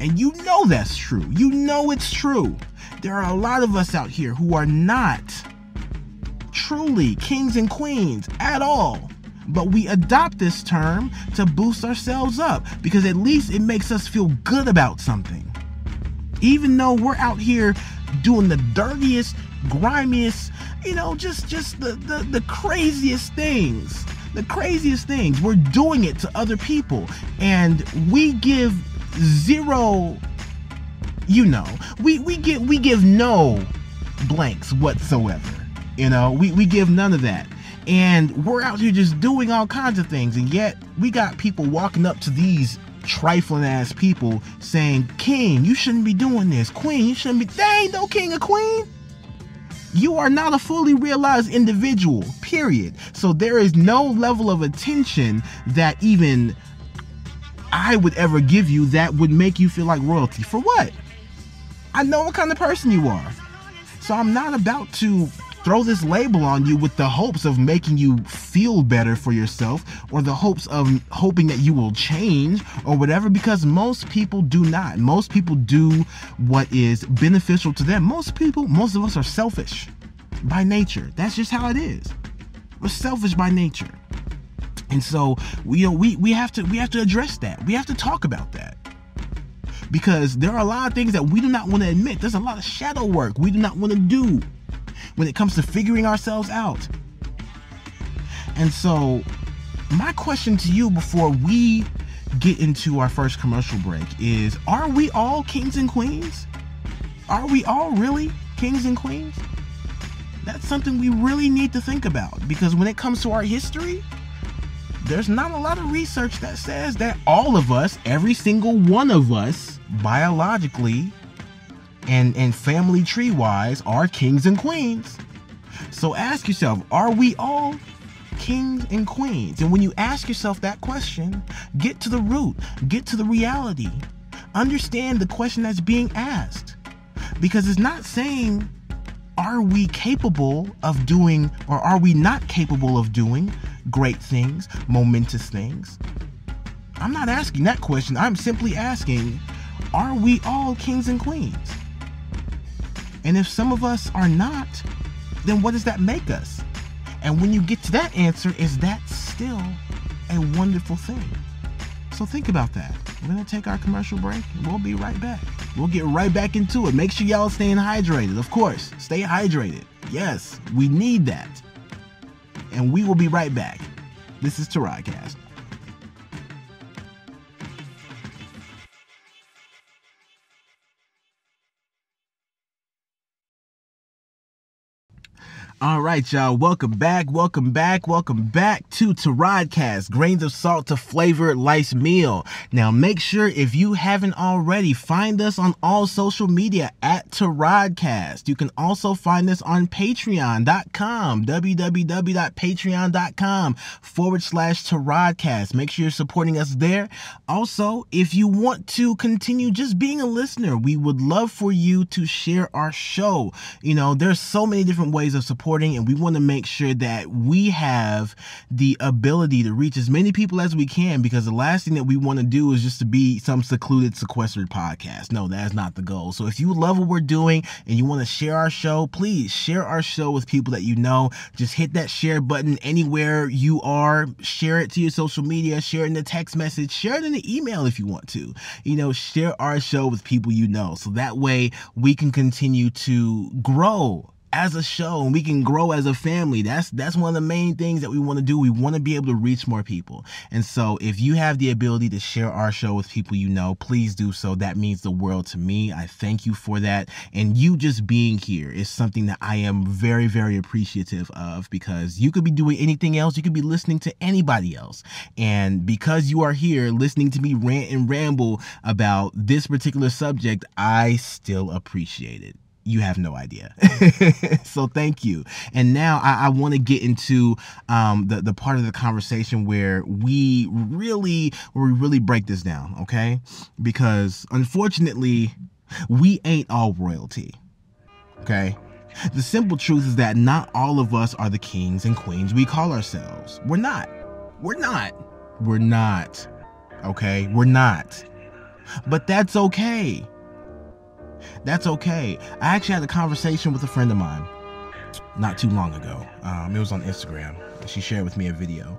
And you know that's true. You know it's true. There are a lot of us out here who are not truly kings and queens at all. But we adopt this term to boost ourselves up, because at least it makes us feel good about something. Even though we're out here doing the dirtiest, grimiest, you know, just, just the, the, the craziest things. The craziest things. We're doing it to other people. And we give zero, you know, we, we, give, we give no blanks whatsoever. You know, we, we give none of that. And we're out here just doing all kinds of things. And yet we got people walking up to these trifling ass people saying, king, you shouldn't be doing this. Queen, you shouldn't be. There ain't no king or queen. You are not a fully realized individual, period. So there is no level of attention that even I would ever give you that would make you feel like royalty. For what? I know what kind of person you are. So I'm not about to throw this label on you with the hopes of making you feel better for yourself, or the hopes of hoping that you will change or whatever, because most people do not. Most people do what is beneficial to them. Most people, most of us are selfish by nature. That's just how it is. We're selfish by nature. And so, you know, we, we have to, we have to address that. We have to talk about that. Because there are a lot of things that we do not want to admit. There's a lot of shadow work we do not want to do when it comes to figuring ourselves out. And so my question to you before we get into our first commercial break is, are we all kings and queens? Are we all really kings and queens? That's something we really need to think about, because when it comes to our history, there's not a lot of research that says that all of us, every single one of us, biologically And, and family tree wise, are kings and queens. So ask yourself, are we all kings and queens? And when you ask yourself that question, get to the root, get to the reality, understand the question that's being asked, because it's not saying, are we capable of doing, or are we not capable of doing great things, momentous things? I'm not asking that question. I'm simply asking, are we all kings and queens? And if some of us are not, then what does that make us? And when you get to that answer, is that still a wonderful thing? So think about that. We're going to take our commercial break, and we'll be right back. We'll get right back into it. Make sure y'all staying hydrated. Of course, stay hydrated. Yes, we need that. And we will be right back. This is Tarodcast. All right, y'all. Welcome back. Welcome back. Welcome back to Tarodcast, grains of salt to flavor life's meal. Now, make sure if you haven't already, find us on all social media at Tarodcast. You can also find us on patreon dot com, www.patreon.com forward slash Tarodcast. Make sure you're supporting us there. Also, if you want to continue just being a listener, we would love for you to share our show. You know, there's so many different ways of supporting. And we want to make sure that we have the ability to reach as many people as we can, because the last thing that we want to do is just to be some secluded, sequestered podcast. No, that's not the goal. So if you love what we're doing and you want to share our show, please share our show with people that you know. Just hit that share button anywhere you are. Share it to your social media. Share it in a text message. Share it in an email if you want to. You know, share our show with people you know, so that way we can continue to grow as a show, and we can grow as a family. That's that's one of the main things that we want to do. We want to be able to reach more people. And so if you have the ability to share our show with people you know, please do so. That means the world to me. I thank you for that. And you just being here is something that I am very, very appreciative of, because you could be doing anything else. You could be listening to anybody else. And because you are here listening to me rant and ramble about this particular subject, I still appreciate it. You have no idea. So thank you. And now I, I want to get into um, the, the part of the conversation where we really, where we really break this down, okay? Because unfortunately, we ain't all royalty, okay? The simple truth is that not all of us are the kings and queens we call ourselves. We're not. We're not. We're not, okay? We're not. But that's okay. That's okay. I actually had a conversation with a friend of mine not too long ago. Um, it was on Instagram. She shared with me a video,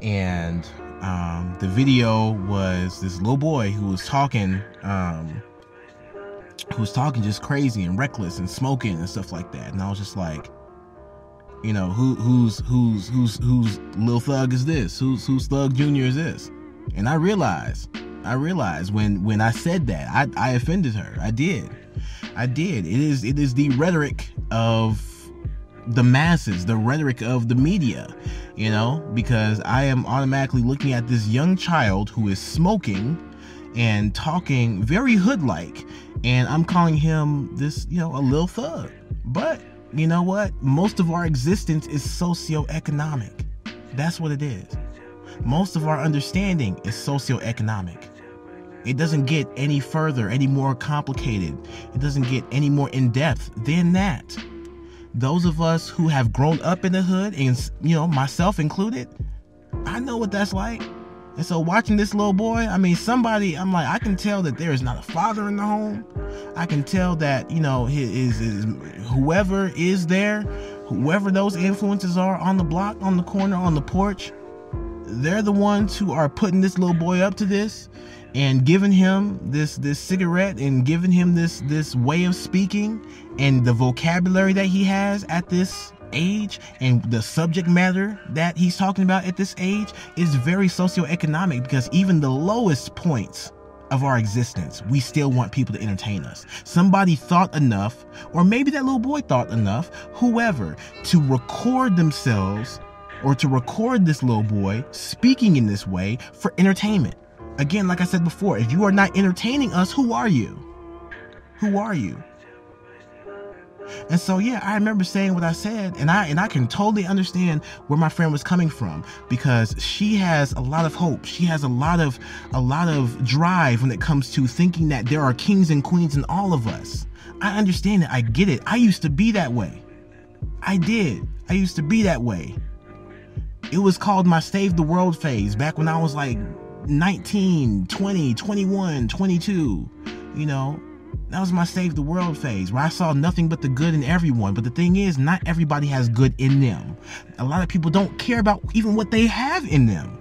and um, the video was this little boy who was talking, um, who was talking just crazy and reckless and smoking and stuff like that. And I was just like, you know, who, who's who's who's who's Lil Thug is this? Who's who's Thug Junior is this? And I realized. I realized when when I said that I, I offended her. I did. I did. It is it is the rhetoric of the masses, the rhetoric of the media, you know, because I am automatically looking at this young child who is smoking and talking very hood-like, and I'm calling him this, you know, a Lil Thug. But you know what? Most of our existence is socioeconomic. That's what it is. Most of our understanding is socioeconomic. It doesn't get any further, any more complicated. It doesn't get any more in-depth than that. Those of us who have grown up in the hood, and you know, myself included, I know what that's like. And so watching this little boy, I mean, somebody, I'm like, I can tell that there is not a father in the home. I can tell that, you know, his, his, whoever is there, whoever those influences are on the block, on the corner, on the porch, they're the ones who are putting this little boy up to this and giving him this this cigarette and giving him this this way of speaking and the vocabulary that he has at this age, and the subject matter that he's talking about at this age is very socioeconomic, because even the lowest points of our existence, we still want people to entertain us. Somebody thought enough, or maybe that little boy thought enough, whoever, to record themselves or to record this little boy speaking in this way for entertainment. Again, like I said before, if you are not entertaining us, who are you? Who are you? And so, yeah, I remember saying what I said, and I and I can totally understand where my friend was coming from, because she has a lot of hope. She has a lot of a lot of drive when it comes to thinking that there are kings and queens in all of us. I understand it. I get it. I used to be that way. I did. I used to be that way. It was called my save the world phase back when I was like nineteen, twenty, twenty-one, twenty-two, you know, that was my save the world phase, where I saw nothing but the good in everyone. But the thing is, not everybody has good in them. A lot of people don't care about even what they have in them.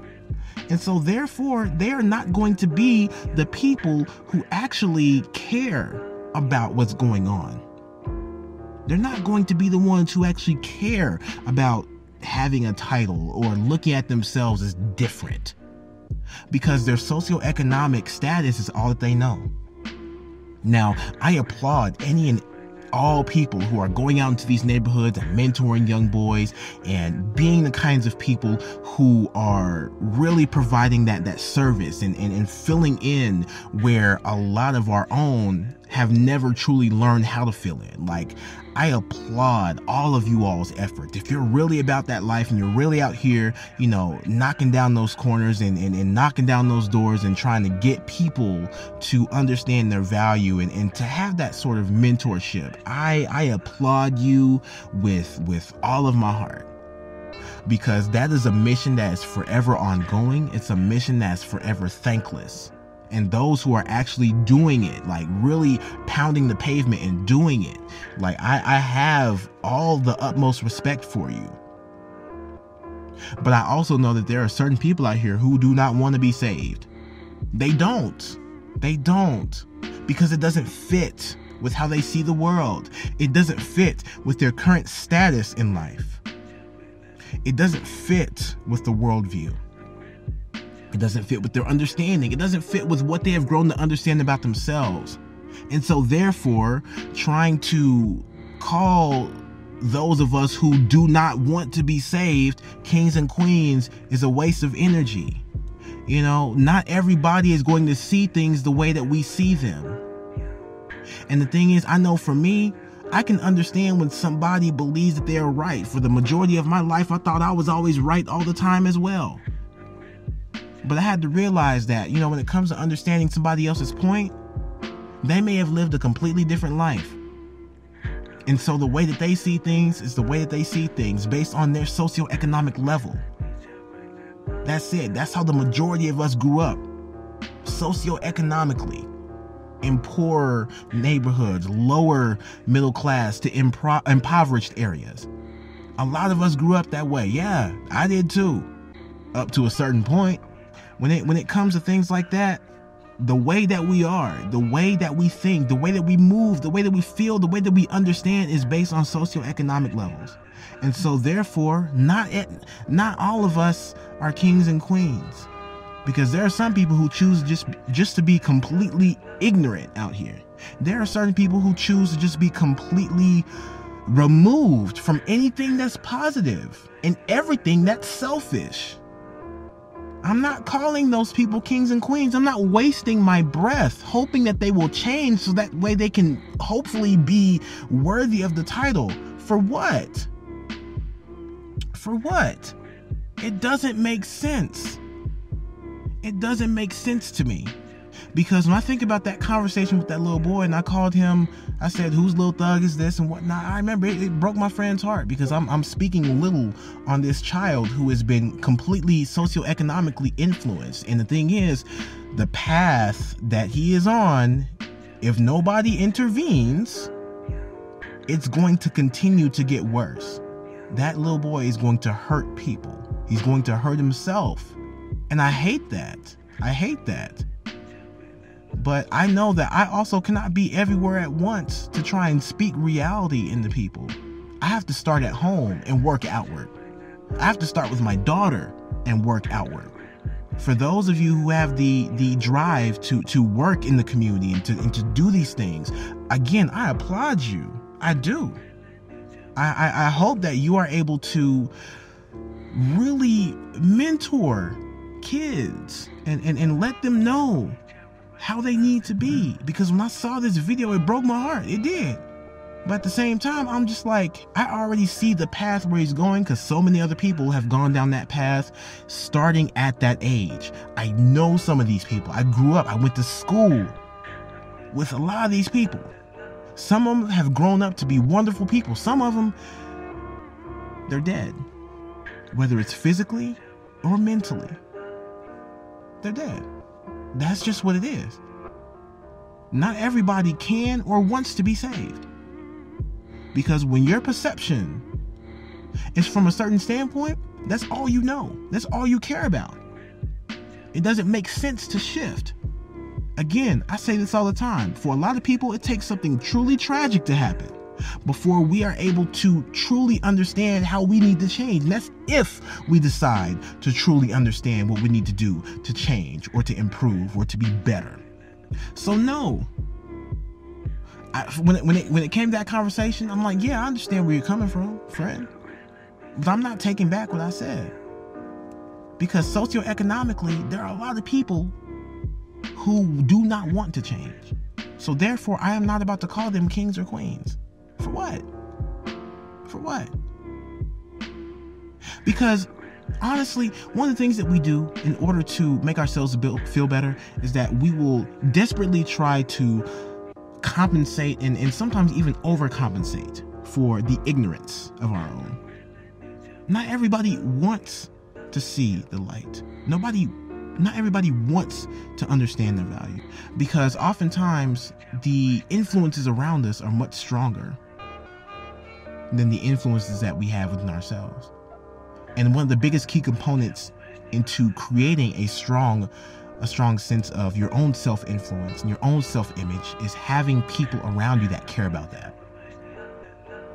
And so therefore, they are not going to be the people who actually care about what's going on. They're not going to be the ones who actually care about having a title or looking at themselves as different, because their socioeconomic status is all that they know. Now, I applaud any and all people who are going out into these neighborhoods and mentoring young boys and being the kinds of people who are really providing that that service and, and, and filling in where a lot of our own have never truly learned how to fill in. Like, I applaud all of you all's efforts. If you're really about that life and you're really out here, you know, knocking down those corners and, and, and knocking down those doors and trying to get people to understand their value and, and to have that sort of mentorship, I, I applaud you with, with all of my heart. Because that is a mission that is forever ongoing. It's a mission that's forever thankless. And those who are actually doing it, like really pounding the pavement and doing it, like I, I have all the utmost respect for you. But I also know that there are certain people out here who do not want to be saved. They don't. They don't. Because it doesn't fit with how they see the world. It doesn't fit with their current status in life. It doesn't fit with the worldview. It doesn't fit with their understanding. It doesn't fit with what they have grown to understand about themselves. And so therefore, trying to call those of us who do not want to be saved kings and queens is a waste of energy. You know, not everybody is going to see things the way that we see them. And the thing is, I know for me, I can understand when somebody believes that they are right. For the majority of my life, I thought I was always right all the time as well. But I had to realize that, you know, when it comes to understanding somebody else's point, they may have lived a completely different life. And so the way that they see things is the way that they see things based on their socioeconomic level. That's it. That's how the majority of us grew up, socioeconomically, in poorer neighborhoods, lower middle class to impro- impoverished areas. A lot of us grew up that way. Yeah, I did too, up to a certain point. When it, when it comes to things like that, the way that we are, the way that we think, the way that we move, the way that we feel, the way that we understand is based on socioeconomic levels. And so therefore, not at, not all of us are kings and queens, because there are some people who choose just, just to be completely ignorant out here. There are certain people who choose to just be completely removed from anything that's positive and everything that's selfish. I'm not calling those people kings and queens. I'm not wasting my breath hoping that they will change so that way they can hopefully be worthy of the title. For what? For what? It doesn't make sense. It doesn't make sense to me. Because when I think about that conversation with that little boy and I called him, I said, whose little thug is this and whatnot? I remember it, it broke my friend's heart because I'm, I'm speaking little on this child who has been completely socioeconomically influenced. And the thing is, the path that he is on, if nobody intervenes, it's going to continue to get worse. That little boy is going to hurt people. He's going to hurt himself. And I hate that. I hate that. But I know that I also cannot be everywhere at once to try and speak reality into people. I have to start at home and work outward. I have to start with my daughter and work outward. For those of you who have the, the drive to, to work in the community and to, and to do these things, again, I applaud you. I do. I, I, I hope that you are able to really mentor kids and, and, and let them know how they need to be. Because when I saw this video, it broke my heart. It did. But at the same time, I'm just like, I already see the path where he's going because so many other people have gone down that path starting at that age. I know some of these people. I grew up, I went to school with a lot of these people. Some of them have grown up to be wonderful people. Some of them, they're dead. Whether it's physically or mentally, they're dead. That's just what it is. Not everybody can or wants to be saved. Because when your perception is from a certain standpoint, that's all you know. That's all you care about. It doesn't make sense to shift. Again, I say this all the time. For a lot of people, it takes something truly tragic to happen before we are able to truly understand how we need to change. And that's if we decide to truly understand what we need to do to change or to improve or to be better. So no, I, when it, when it when it came to that conversation, I'm like, yeah, I understand where you're coming from, friend, but I'm not taking back what I said, because socioeconomically, there are a lot of people who do not want to change. So therefore, I am not about to call them kings or queens. For what? For what? Because honestly, one of the things that we do in order to make ourselves feel better is that we will desperately try to compensate and, and sometimes even overcompensate for the ignorance of our own. Not everybody wants to see the light. Nobody, not everybody wants to understand their value, because oftentimes the influences around us are much stronger than the influences that we have within ourselves. And one of the biggest key components into creating a strong a strong sense of your own self-influence and your own self-image is having people around you that care about that.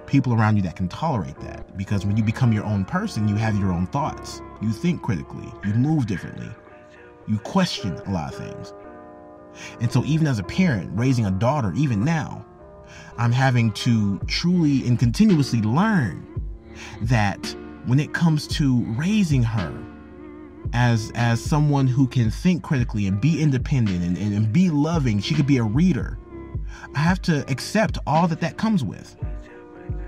People around you that can tolerate that. Because when you become your own person, you have your own thoughts. You think critically. You move differently. You question a lot of things. And so even as a parent, raising a daughter, even now, I'm having to truly and continuously learn that when it comes to raising her as as someone who can think critically and be independent and, and, and be loving, she could be a reader, I have to accept all that that comes with.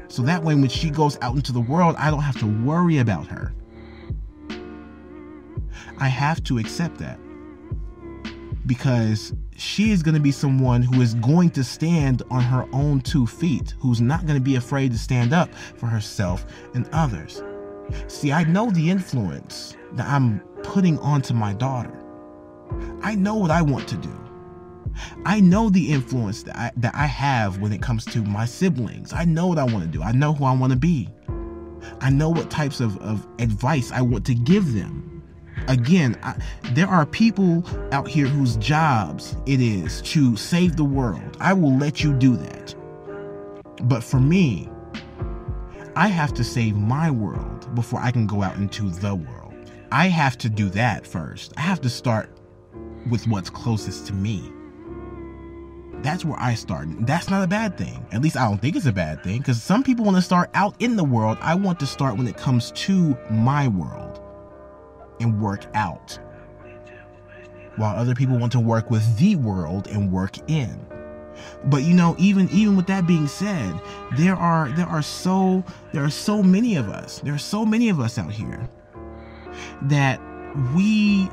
So that way when she goes out into the world, I don't have to worry about her. I have to accept that, because she is going to be someone who is going to stand on her own two feet, who's not going to be afraid to stand up for herself and others. See, I know the influence that I'm putting onto my daughter. I know what I want to do. I know the influence that I, that I have when it comes to my siblings. I know what I want to do. I know who I want to be. I know what types of, of advice I want to give them. Again, I, there are people out here whose jobs it is to save the world. I will let you do that. But for me, I have to save my world before I can go out into the world. I have to do that first. I have to start with what's closest to me. That's where I start. That's not a bad thing. At least I don't think it's a bad thing, because some people want to start out in the world. I want to start when it comes to my world and work out, while other people want to work with the world and work in. But you know, even even with that being said, there are there are so there are so many of us. There are so many of us out here that we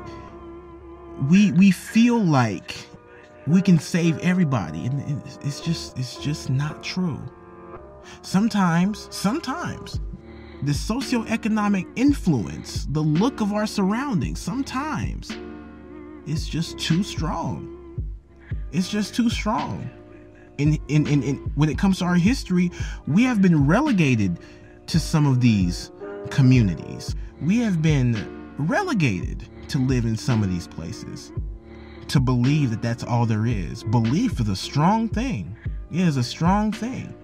we we feel like we can save everybody, and it's just it's just not true. Sometimes, sometimes the socioeconomic influence, the look of our surroundings, sometimes it's just too strong. It's just too strong. And in, in, in, in, when it comes to our history, we have been relegated to some of these communities. We have been relegated to live in some of these places, to believe that that's all there is. Belief is a strong thing. It is a strong thing.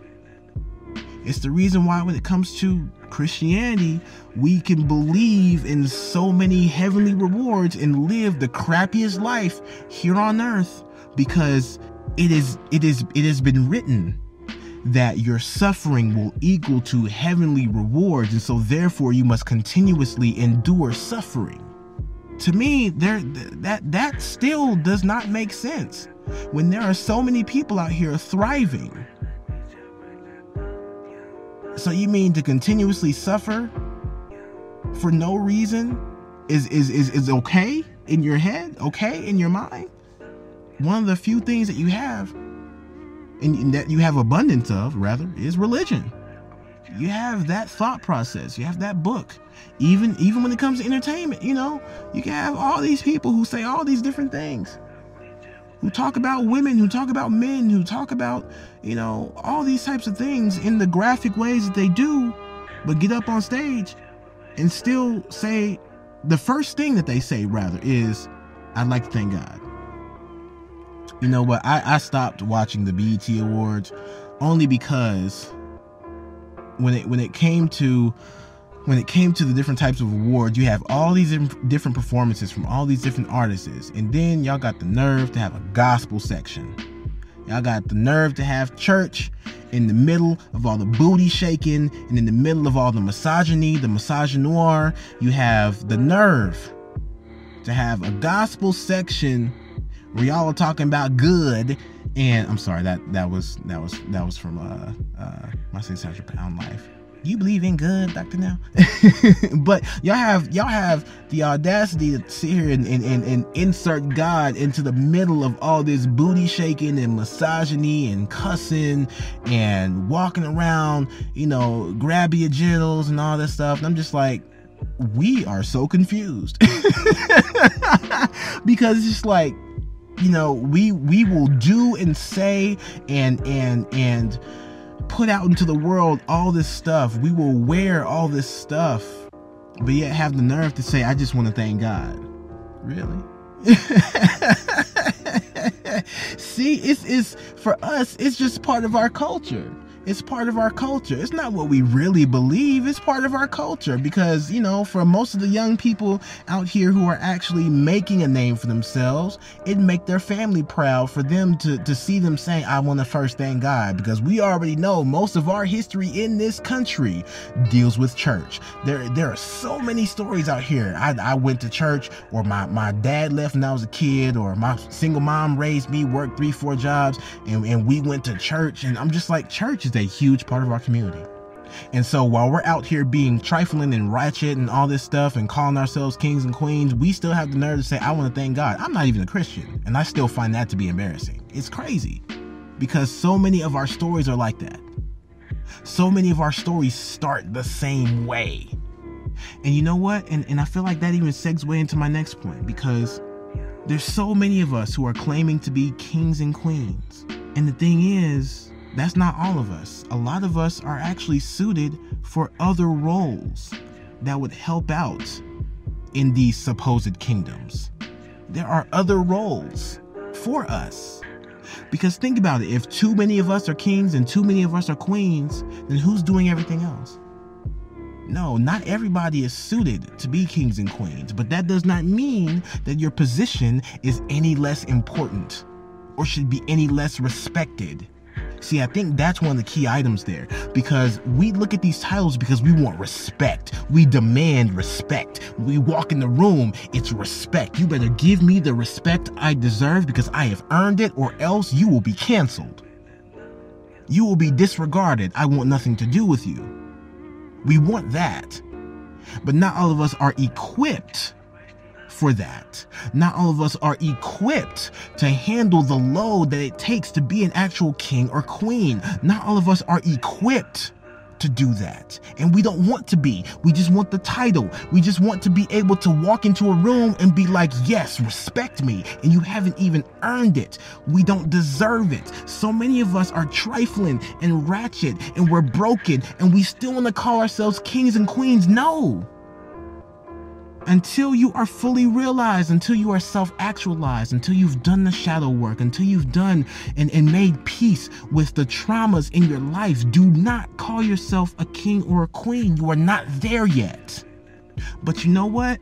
It's the reason why when it comes to Christianity, we can believe in so many heavenly rewards and live the crappiest life here on earth, because it is it is it has been written that your suffering will equal to heavenly rewards, and so therefore you must continuously endure suffering. To me, there that that still does not make sense, when there are so many people out here thriving. So you mean to continuously suffer for no reason is is is, is okay in your head, okay in your mind? One of the few things that you have, and that you have abundance of, rather, is religion. You have that thought process. You have that book. Even even when it comes to entertainment, you know, you can have all these people who say all these different things, who talk about women, who talk about men, who talk about, you know, all these types of things in the graphic ways that they do, but get up on stage and still say, the first thing that they say, rather, is, I'd like to thank God. You know what, I, I stopped watching the B E T Awards only because when it when it came to when it came to the different types of awards, you have all these different performances from all these different artists, and then y'all got the nerve to have a gospel section. Y'all got the nerve to have church in the middle of all the booty shaking and in the middle of all the misogyny, the misogynoir. You have the nerve to have a gospel section where y'all are talking about good. And I'm sorry, that that was that was that was from uh uh my six hundred pound life. You believe in good, Doctor Now? But y'all have y'all have the audacity to sit here and, and, and, and insert God into the middle of all this booty shaking and misogyny and cussing and walking around, you know, grab your genitals and all that stuff. And I'm just like, we are so confused. Because it's just like, you know, we we will do and say and and and put out into the world all this stuff. We will wear all this stuff, but yet have the nerve to say, I just want to thank God. Really? See, it's, it's for us, it's just part of our culture. It's part of our culture. It's not what we really believe. It's part of our culture because, you know, for most of the young people out here who are actually making a name for themselves, it make their family proud for them to, to see them saying, I want to first thank God, because we already know most of our history in this country deals with church. There there are so many stories out here. I, I went to church, or my, my dad left when I was a kid, or my single mom raised me, worked three, four jobs, and, and we went to church. And I'm just like, church is a huge part of our community. And so while we're out here being trifling and ratchet and all this stuff and calling ourselves kings and queens, we still have the nerve to say, I want to thank God. I'm not even a Christian, and I still find that to be embarrassing. It's crazy because so many of our stories are like that. So many of our stories start the same way. And you know what? And, and I feel like that even segues into my next point, because there's so many of us who are claiming to be kings and queens. And the thing is, that's not all of us. A lot of us are actually suited for other roles that would help out in these supposed kingdoms. There are other roles for us. Because think about it, if too many of us are kings and too many of us are queens, then who's doing everything else? No, not everybody is suited to be kings and queens, but that does not mean that your position is any less important or should be any less respected. See, I think that's one of the key items there, because we look at these titles because we want respect. We demand respect. We walk in the room, it's respect. You better give me the respect I deserve because I have earned it, or else you will be canceled. You will be disregarded. I want nothing to do with you. We want that, but not all of us are equipped for that. Not all of us are equipped to handle the load that it takes to be an actual king or queen. Not all of us are equipped to do that. And we don't want to be. We just want the title. We just want to be able to walk into a room and be like, yes, respect me. And you haven't even earned it. We don't deserve it. So many of us are trifling and ratchet, and we're broken, and we still want to call ourselves kings and queens. No. Until you are fully realized, until you are self-actualized, until you've done the shadow work, until you've done and, and made peace with the traumas in your life, do not call yourself a king or a queen. You are not there yet. But you know what?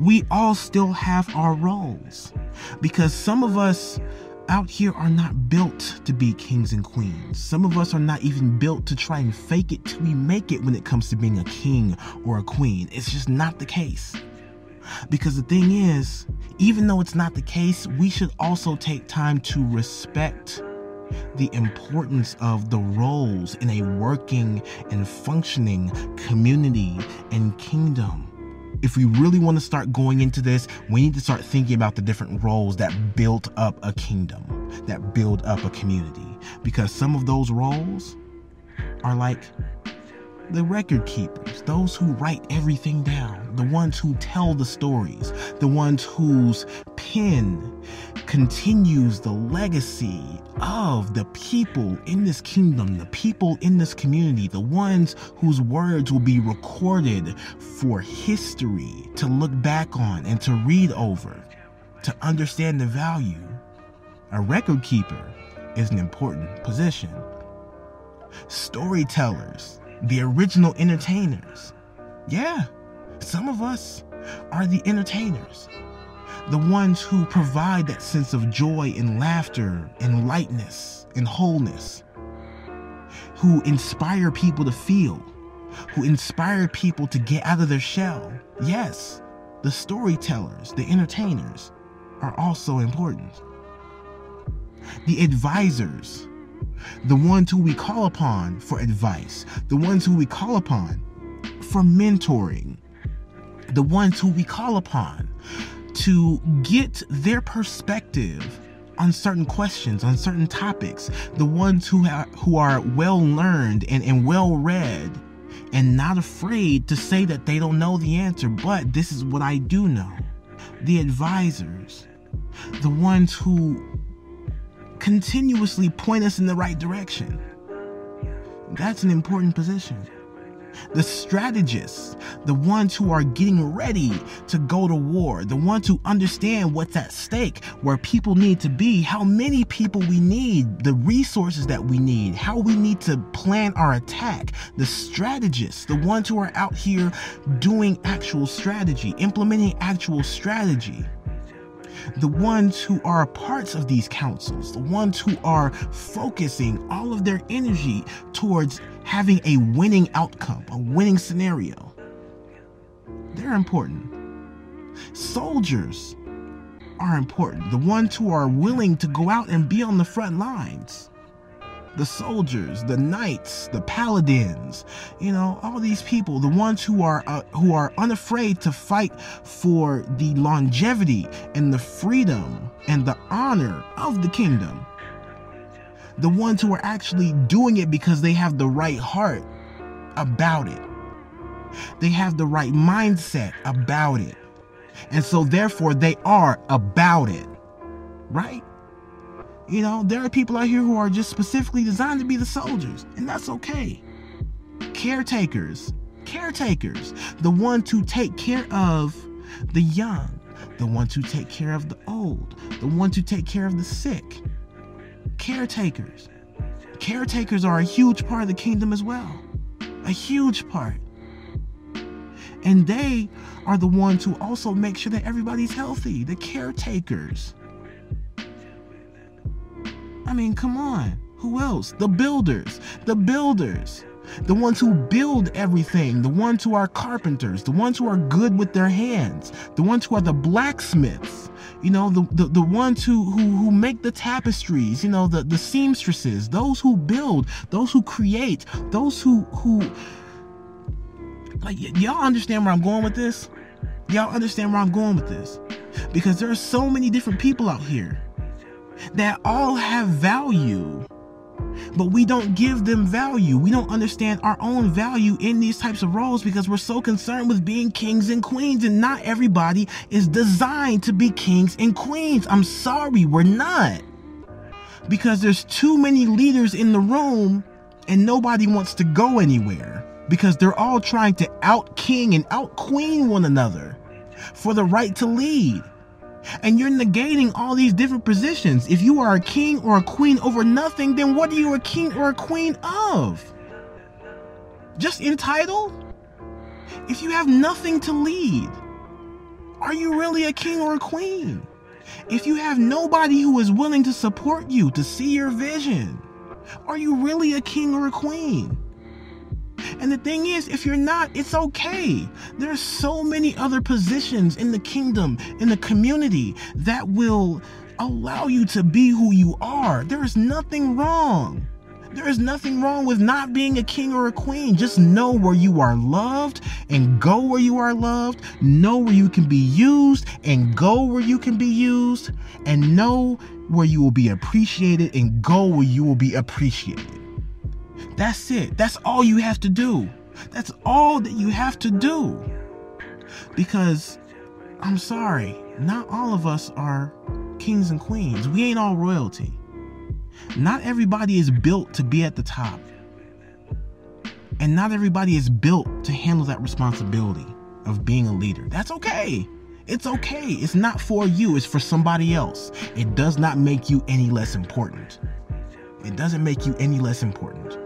We all still have our roles, because some of us out here are not built to be kings and queens. Some of us are not even built to try and fake it till we make it when it comes to being a king or a queen. It's just not the case. Because the thing is, even though it's not the case, we should also take time to respect the importance of the roles in a working and functioning community and kingdom. If we really want to start going into this, we need to start thinking about the different roles that built up a kingdom, that build up a community. Because some of those roles are like the record keepers, those who write everything down, the ones who tell the stories, the ones whose pen continues the legacy of the people in this kingdom, the people in this community, the ones whose words will be recorded for history to look back on and to read over, to understand the value. A record keeper is an important position. Storytellers, the original entertainers. Yeah, some of us are the entertainers. the ones who provide that sense of joy and laughter and lightness and wholeness, who inspire people to feel, who inspire people to get out of their shell. Yes, the storytellers, the entertainers are also important. The advisors, the ones who we call upon for advice, the ones who we call upon for mentoring, the ones who we call upon to get their perspective on certain questions, on certain topics, the ones who, ha who are well-learned and, and well-read and not afraid to say that they don't know the answer, but this is what I do know. The advisors, the ones who continuously point us in the right direction. That's an important position. The strategists, the ones who are getting ready to go to war, the ones who understand what's at stake, where people need to be, how many people we need, the resources that we need, how we need to plan our attack. The strategists, the ones who are out here doing actual strategy, implementing actual strategy. The ones who are parts of these councils, the ones who are focusing all of their energy towards having a winning outcome, a winning scenario. They're important. Soldiers are important. The ones who are willing to go out and be on the front lines. The soldiers, the knights, the paladins, you know, all these people, the ones who are uh, who are unafraid to fight for the longevity and the freedom and the honor of the kingdom. The ones who are actually doing it because they have the right heart about it. They have the right mindset about it. And so therefore they are about it, right? You know, there are people out here who are just specifically designed to be the soldiers, and that's okay. Caretakers, caretakers, the ones who take care of the young, the ones who take care of the old, the ones who take care of the sick. Caretakers, caretakers are a huge part of the kingdom as well, a huge part. And they are the ones who also make sure that everybody's healthy, the caretakers. I mean, come on, who else? The builders, the builders, the ones who build everything, the ones who are carpenters, the ones who are good with their hands, the ones who are the blacksmiths, you know, the, the, the ones who, who, who make the tapestries, you know, the, the seamstresses, those who build, those who create, those who, who like, y'all understand where I'm going with this? Y'all understand where I'm going with this? Because there are so many different people out here that all have value, but we don't give them value. We don't understand our own value in these types of roles because we're so concerned with being kings and queens, and not everybody is designed to be kings and queens. I'm sorry, we're not. Because there's too many leaders in the room and nobody wants to go anywhere because they're all trying to out king and out queen one another for the right to lead. And you're negating all these different positions. If you are a king or a queen over nothing, then what are you a king or a queen of? Just entitled? If you have nothing to lead, are you really a king or a queen? If you have nobody who is willing to support you, to see your vision, are you really a king or a queen? And the thing is, if you're not, it's okay. There are so many other positions in the kingdom, in the community, that will allow you to be who you are. There is nothing wrong. There is nothing wrong with not being a king or a queen. Just know where you are loved and go where you are loved. Know where you can be used and go where you can be used. And know where you will be appreciated and go where you will be appreciated. That's it. That's all you have to do. That's all that you have to do. Because, I'm sorry, not all of us are kings and queens. We ain't all royalty. Not everybody is built to be at the top. And not everybody is built to handle that responsibility of being a leader. That's okay. It's okay. It's not for you. It's for somebody else. It does not make you any less important. It doesn't make you any less important.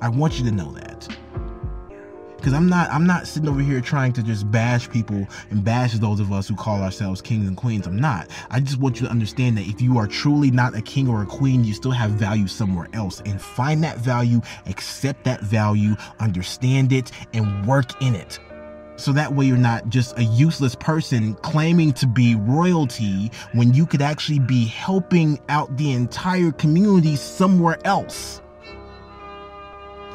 I want you to know that. Because I'm not I'm not sitting over here trying to just bash people and bash those of us who call ourselves kings and queens. I'm not. I just want you to understand that if you are truly not a king or a queen, you still have value somewhere else. And find that value, accept that value, understand it, and work in it. So that way you're not just a useless person claiming to be royalty when you could actually be helping out the entire community somewhere else.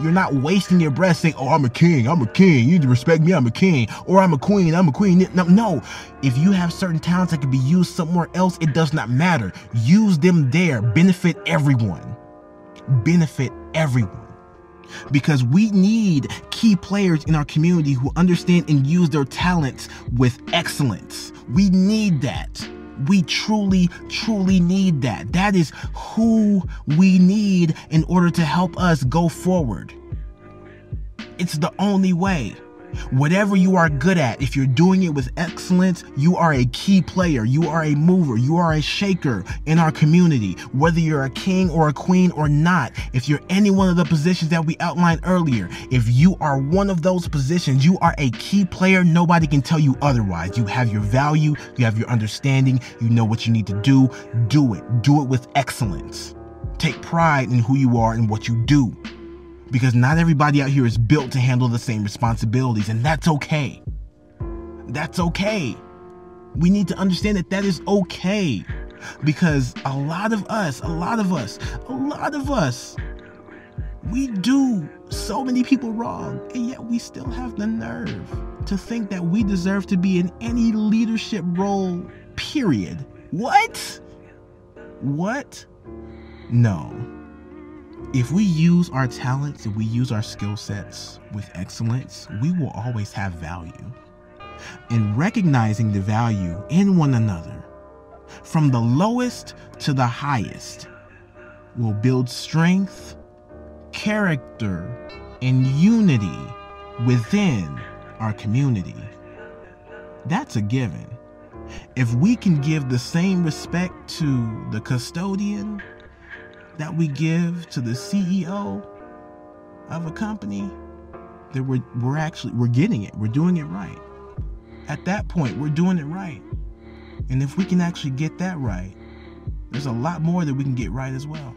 You're not wasting your breath saying, oh, I'm a king, I'm a king, you need to respect me, I'm a king, or I'm a queen, I'm a queen. No, no, if you have certain talents that can be used somewhere else, it does not matter. Use them there, benefit everyone, benefit everyone. Because we need key players in our community who understand and use their talents with excellence. We need that. We truly, truly need that. That is who we need in order to help us go forward. It's the only way. Whatever you are good at, if you're doing it with excellence, you are a key player, you are a mover, you are a shaker in our community. Whether you're a king or a queen or not, if you're any one of the positions that we outlined earlier, if you are one of those positions, you are a key player. Nobody can tell you otherwise. You have your value, you have your understanding, you know what you need to do. Do it. Do it with excellence. Take pride in who you are and what you do. Because not everybody out here is built to handle the same responsibilities, and that's okay. That's okay. We need to understand that that is okay, because a lot of us, a lot of us, a lot of us, we do so many people wrong, and yet we still have the nerve to think that we deserve to be in any leadership role, period. What? What? No. If we use our talents, if we use our skill sets with excellence, we will always have value. And recognizing the value in one another, from the lowest to the highest, will build strength, character, and unity within our community. That's a given. If we can give the same respect to the custodian that we give to the C E O of a company, that we're, we're actually, we're getting it. We're doing it right. At that point, we're doing it right. And if we can actually get that right, there's a lot more that we can get right as well.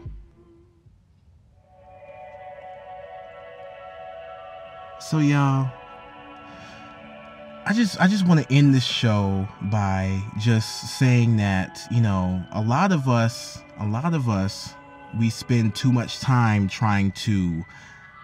So y'all, I just I just want to end this show by just saying that, you know, a lot of us, a lot of us, we spend too much time trying to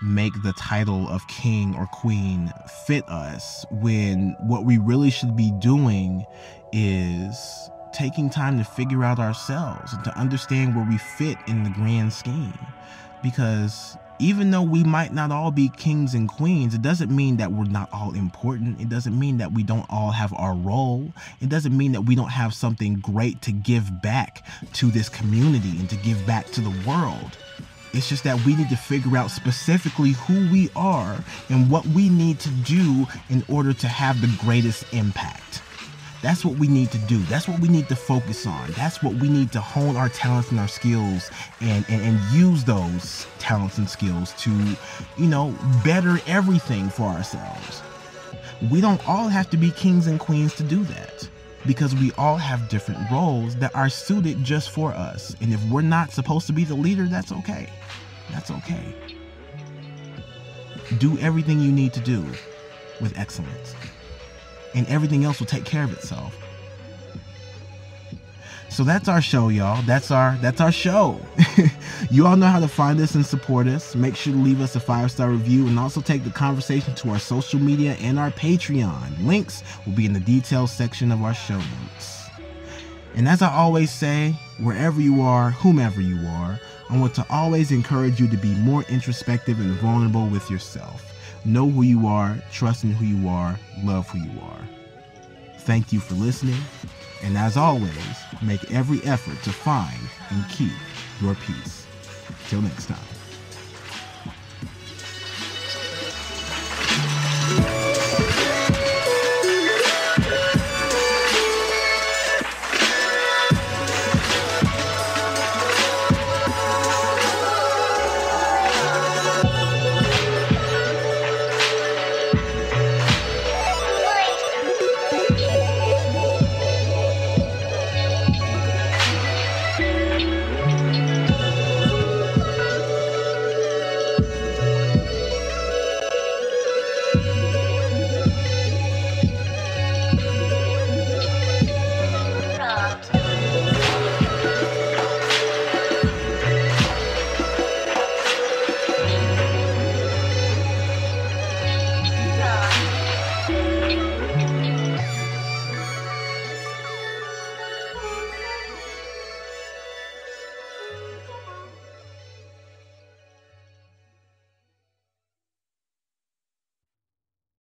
make the title of king or queen fit us, when what we really should be doing is taking time to figure out ourselves and to understand where we fit in the grand scheme. Because even though we might not all be kings and queens, it doesn't mean that we're not all important. It doesn't mean that we don't all have our role. It doesn't mean that we don't have something great to give back to this community and to give back to the world. It's just that we need to figure out specifically who we are and what we need to do in order to have the greatest impact. That's what we need to do. That's what we need to focus on. That's what we need to hone our talents and our skills and, and, and use those talents and skills to, you know, better everything for ourselves. We don't all have to be kings and queens to do that, because we all have different roles that are suited just for us. And if we're not supposed to be the leader, that's okay. That's okay. Do everything you need to do with excellence, and everything else will take care of itself. So that's our show, y'all. That's our that's our show. You all know how to find us and support us. Make sure to leave us a five-star review, and also take the conversation to our social media and our Patreon. Links will be in the details section of our show notes. And as I always say, wherever you are, whomever you are, I want to always encourage you to be more introspective and vulnerable with yourself. Know who you are, trust in who you are, love who you are. Thank you for listening, and as always, make every effort to find and keep your peace. Till next time.